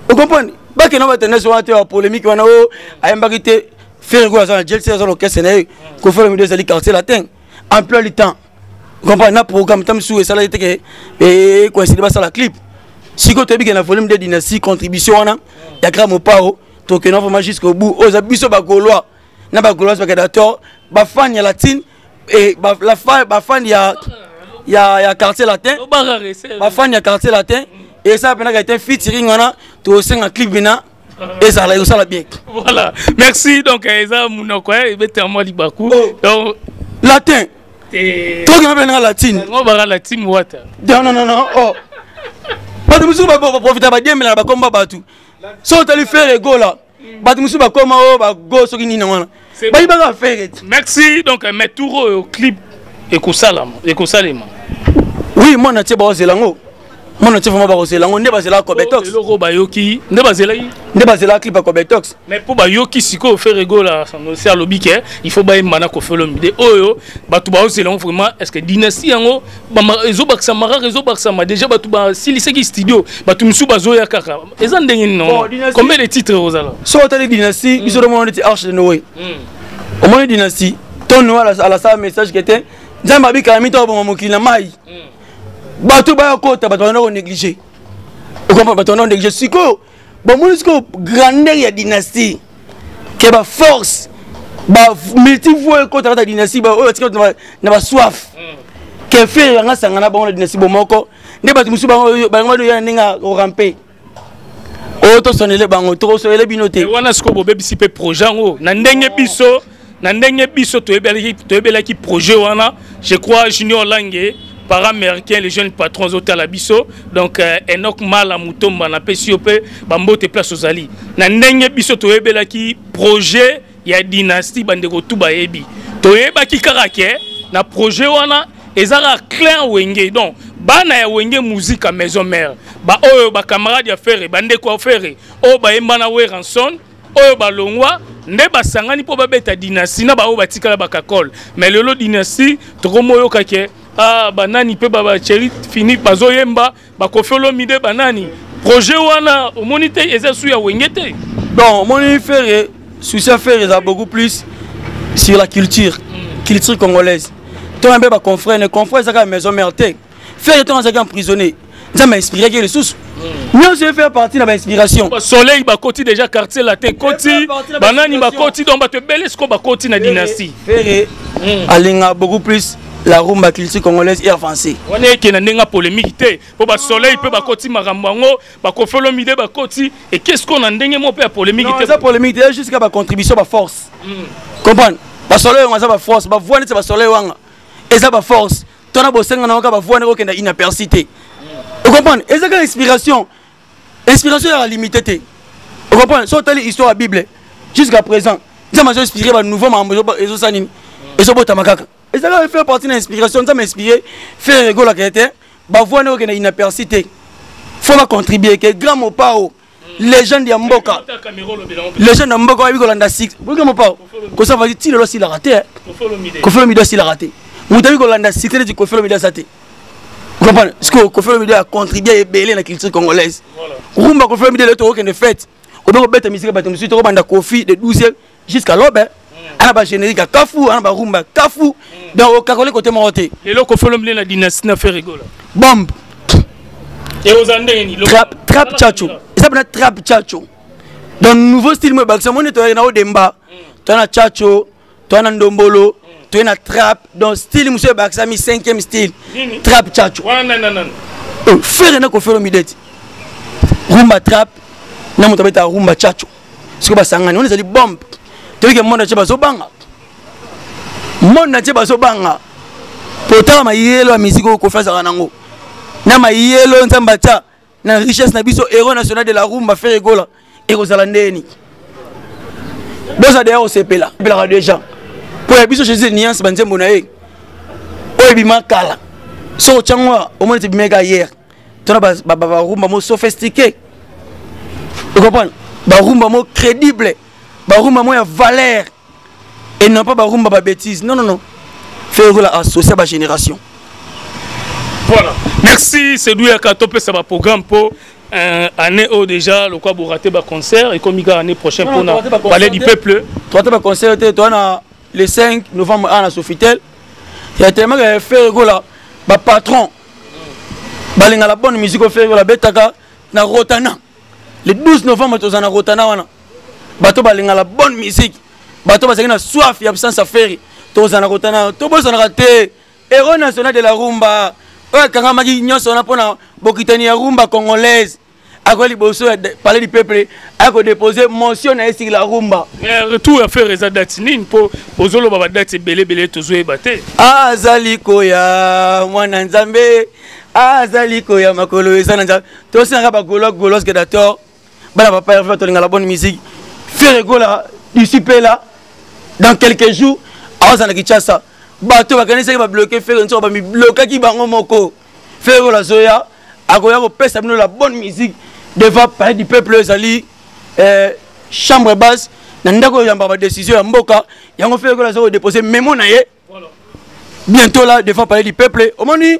Vous comprenez? Pas que nous avons tendance à avoir une polémique, on a une barité. Faire quoi ça? J'ai le seize ans au Kessene, Koffi Olomidé Zali quartier latin, emploi du temps. Comprends na programme tam sous et ça là était et coïncide pas ça la clip. Si côté bien na volume de dynastie contribution on a, y a grave au pao, donc on va jusqu'au bout aux abisso ba gaulois, na ba gaulois ba gadator, ba fan ya latine et ba la fan ba fan ya ya ya quartier latin. Ba fan ya quartier latin et ça pendant que était featuring on a to cinq en clip bina. Et ça, ça l'a bien. Voilà. Merci. Donc, Eza Mounoko, il va être en mode Bakou. Donc, latin. Toi, tu vas la latine. On va la latine. Non, non, non, non. Oh. Pas de moussou, on profiter de la game, mais on va combattre tout. Si on t'a lui fait les là, pas de moussou, on va combattre tout. Il va faire. Merci. Donc, mes tours au clip. Et qu'on salame. Et qu'on salame. Oui, moi, je suis là. Mon petit frère, c'est là, on est basé là, Cobetox. On est basé là, on est basé là, clip à Cobetox. Mais pour Bayoki, si on fait rigolo, c'est à l'obiquet, il faut bailler Mana Koffi Olomidé. Oyo, Batouba, c'est là, vraiment, est-ce que dynastie en haut, Réseau Baksamara, Réseau Baksama, déjà Batouba, si les qui studio, Batoumsou Bazoya Kaka. Et ça, non. Combien de titres, Rosala? Soit les dynasties, ils ont demandé des arches de Noé. Au moins, les dynasties, ton noir à la salle, message qui était, Zambabi Karamito, bon, mon kilamaï. Bato ba kota bato na négligé. Vous comprenez bato na négligé siko. Bon musko grandeur ya dynastie. Que ba force ba multivoie kota ta dynastie ba o tika na ba soif. Que fait nga sangana ba na dynastie bomoko. Ne bato musu ba ba ngwa do ya ninga o ramper. O to sonele ba ngo to sonele binoté. Wana siko bo bebisi pe projet ngo na ndenge biso na ndenge biso to ebelaki to ebelaki projet wana. Je crois Junior Langue par américain, les jeunes patrons au Talabiso, donc Enoch Mal à Moutomba, na Pesio Bambote place aux Ali. Na Nenye Biso Toebela qui projet, il y a dynastie Bandego Touba Ebi. Toeba qui caractère, na projet wana, ezara clair wenge. Donc, bana ya wenge musique à maison mère. Ba oyo ba camarade ya ferre, bandeko ferre. O ba embana we ranson, oyo ba longwa. Ne basangani po ba beta dynastie na ba o ba tikala ba kakol. Mais le lot dynastie, tromoyo kake. Ah, banani, peu baba, chéri, fini, bazo yemba, Koffi Olomidé, banani. Projet wana, au monité, et ça, suya wengete. Bon, mon affaire, souci à faire, il y a beaucoup plus sur la culture, culture congolaise. Toi, un peu, ma confrère, ne confrère, ça, maison mère, t'es. Faire, toi, ça, emprisonné. Ça m'a inspiré, qu'il y a les sources. Moi, je vais faire partie de ma inspiration. Soleil, bah, côté déjà, quartier latin, côté, banani, bah, côté, donc, bah, te belle, est-ce qu'on va côté, la dynastie. Faire, alinga, beaucoup plus. La rumba culture congolaise est avancée. On est qu'il y a une polémique. Pour le soleil, peut bakoti marambango, Koffi Olomidé bakoti. Et qu'est-ce qu'on a dit mon père polémique? Non, ça polémique jusqu'à ma contribution, ma force. Comprends? Le soleil, on a ma force, ma voix n'est pas soleil, et ça ma force. Ton abossé, on a ma voix n'est aucune inapercité. Vous comprenez? Et ça quelle inspiration? Inspiration est limitée. Vous comprenez? Sur telle histoire Bible, jusqu'à présent, ça m'a inspiré par nouveau mambo et zosanini et zobotamakaka. Et ça va faire partie de l'inspiration, ça m'a inspiré. Faire rigolo la quête, bah voix n'est aucune inapercité. Faut pas contribuer, que grand mot pas haut. Les gens de Mboka. Les gens de Mboka, ils ont six. Pourquoi mon pas? Comme ça, vas-y, tu le dois raté. Koffi Olomidé s'il a raté. Mon ami, qu'on a six, c'est du Koffi Olomidé s'até. Vous comprenez? Parce que Koffi Olomidé a contribué et belé la culture congolaise. Rumba Koffi Olomidé, le tour aucune fête. Au nom de Bête Musique, Bête Musique, on a Kofi de douze jusqu'à l'aube. On a un générique à Kafou, on a un rumba Kafou. Donc, au Carolé, côté Moroté. Et là, qu'on fait l'homme de la dynastie, on a fait rigolo. Bombe. Et aux Andéni. Trap Tchacho. Et ça, on a Trap Tchacho. Dans le nouveau style, on a un demba. Tona Chacho, Tona Ndombolo, Tona Trap. Donc, style, monsieur Baksami, cinquième style. Trap Chacho. Faire un Koffi Olomidé. Rumba Trap, nous avons fait Rumba Chacho. Ce que nous avons fait, c'est bombe. Tu veux que le monde a fait banga. Le monde a fait banga. Pourtant, ma yélo a musique au Koffi Zaranango. Na ma yélo Nzambata. La richesse n'a biso héros national de la rumba Ferre Gola héros zalandeni. Dans ça d'ailleurs c'est pela. Pela déjà. Pour les biso chez Niyanso banzem bonaé. Oibima kala. So changwa au moins tu mega hier. Tu na ba ba rumba mo sophistiqué. Tu comprends? Ba rumba mo crédible. Ba rumba mo ya valeur. Et non pas ba rumba ba bêtise. Non non non. Ferre Gola associé à ba génération. Voilà. Merci, c'est Douya Katopé, c'est ma programme pour année où déjà le quoi vous ratez votre concert et comme il y a l'année prochaine pour le palais du peuple. Tu as un concert, tu as le cinq novembre à Sofitel. Il y a tellement de Ferre Gola, le patron, il y a la bonne musique au Ferre Gola, na Rotana. Le douze novembre, tu as un Rotana. Il y a la bonne musique. Il y a soif, il y a absence à faire. Tu as un Rotana. Tu as un raté. Héros national de la rumba. Karamagi Nyon son apona, Bokitania rumba congolaise, à quoi les bossos parler du peuple, à quoi déposer mention à ici la rumba. Mais retour à faire les adatines pour Ozolo Babadat et Bélé Bélé Tozoué Baté. Ah Zali Koya, moi Nzambe, ah Zali Koya, ma colo et Sanza, Tosin Rabagolo, Golos Gedator, Bala Papa Hervé, Tolinga la bonne musique, Ferre Gola, du super là, dans quelques jours, à Ozana Kinshasa. Bato va gagner ça qui va bloquer Ferre Gola va me bloquer qui va ngomoko Ferre Gola Zoya akoya ko pesa la bonne musique devant parler du peuple ezali euh chambre basse na ndako yamba ba décision ya mboka yango Ferre Gola Zoya déposer memo na ye bientôt là devant parler du peuple au moni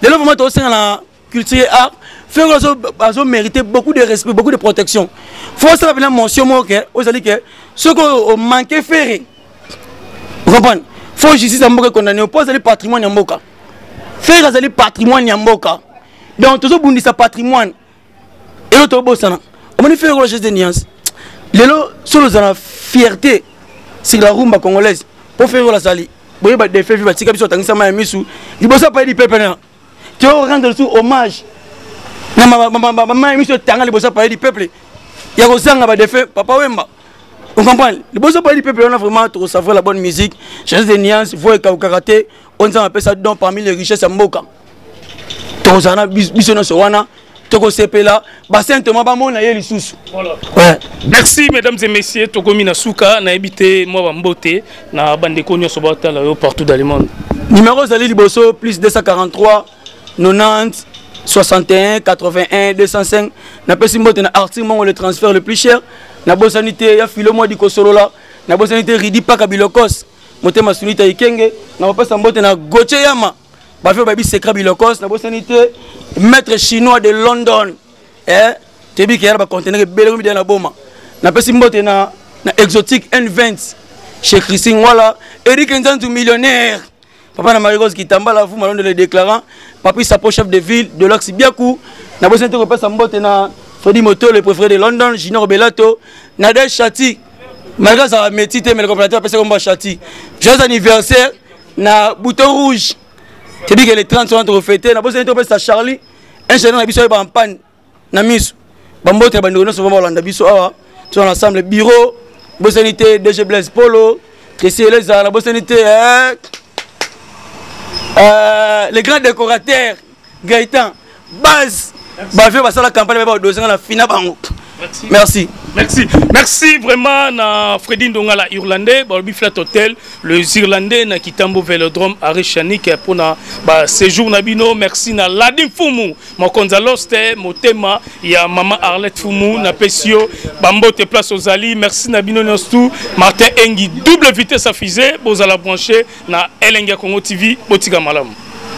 de le moment au sein la culture et art Ferre Gola Zoya mérite beaucoup de respect beaucoup de protection faut ça rappeler mention moi que ezali que ce qu'on manquait Ferre comprendre. Faut justice à Mboka condamné, on pose le patrimoine à Mboka. Faire le patrimoine à Mboka. Donc, tout le monde sa patrimoine. Et l'autre, on a fait la recherche de Niance. Les gens sont la fierté sur la rumba congolaise. Pour faire la salie, vous avez des faits, vous avez des faits, vous avez des faits, vous avez des faits, vous avez des faits, vous avez des faits, vous avez des faits, vous avez des faits, vous avez des faits, vous avez des faits. On comprend. Le besoin du peuple, on a vraiment trop savoir la bonne musique, chercher des nuances, voir le karaté, on appelle ça don parmi les richesses à Mboka. Tozana, Bissono Sowana, Togo Sepela, Bassin Thomas Bamon, Aye Lissous. Merci, mesdames et messieurs, Togo Minasuka, on a habité Moi Bambote, on a bandé Konyo Sobata, partout dans le monde. Numéro Zali Liboso, plus deux cent quarante-trois, quatre-vingt-dix, soixante et un, quatre-vingt-un, deux cent cinq. On a passé le transfert le plus cher. Na Boss Sanite, ya filo moi di Kosolola, na Boss Sanite ridi pa kabilokos, motema sunita ikenge, na papa sambote na goche yama, ba fe babi secret bilokos, na Boss Sanite maître chinois de London. Eh, tebi ki ba conteneur bele mi de na boma. Na pesi mbote na na exotique N vingt chez Chris Genda, Eric Nzanzu millionnaire. Papa na Marigos qui tambala vous malon de le déclarant, papi sapo chef de ville de l'Axe Biakou, na Boss Sanite ko pesa mbote na Freddy Moto, le préféré de London, Junior Bellato, Nadel Chati, malgré sa métite, mais le complétateur appelle ça comme Chati. Joyeux anniversaire, na Bouton Rouge. C'est dit que les trente sont entre fêtés. Na Boss Sanite appelle ça Charlie. Un chalon n'a pas en panne. Na Miss. Bambo te bandouno souvent au Landa Bisso. Tout ensemble, bureau, Boss Sanite, D G Blaise Polo, Tracy Eleza, la Boss Sanite, les grands décorateurs, Gaëtan, Baz. Merci. Merci. Merci. Merci vraiment à Freddy Ndonga, l'Irlandais, Balbi Flat Hotel, les Irlandais, na Kitambo Velodrome, à Richanik, pour na séjour Nabino. Merci na Ladi Foumou Mokonzi Loste, Motema, ya Maman Arlette Foumou, na Pesio Bambote place aux Ali. Merci Nabino Nostou, Martin Engi, double vitesse à fusée, Bozala branché, na Elenga Congo T V, Botiga Malam.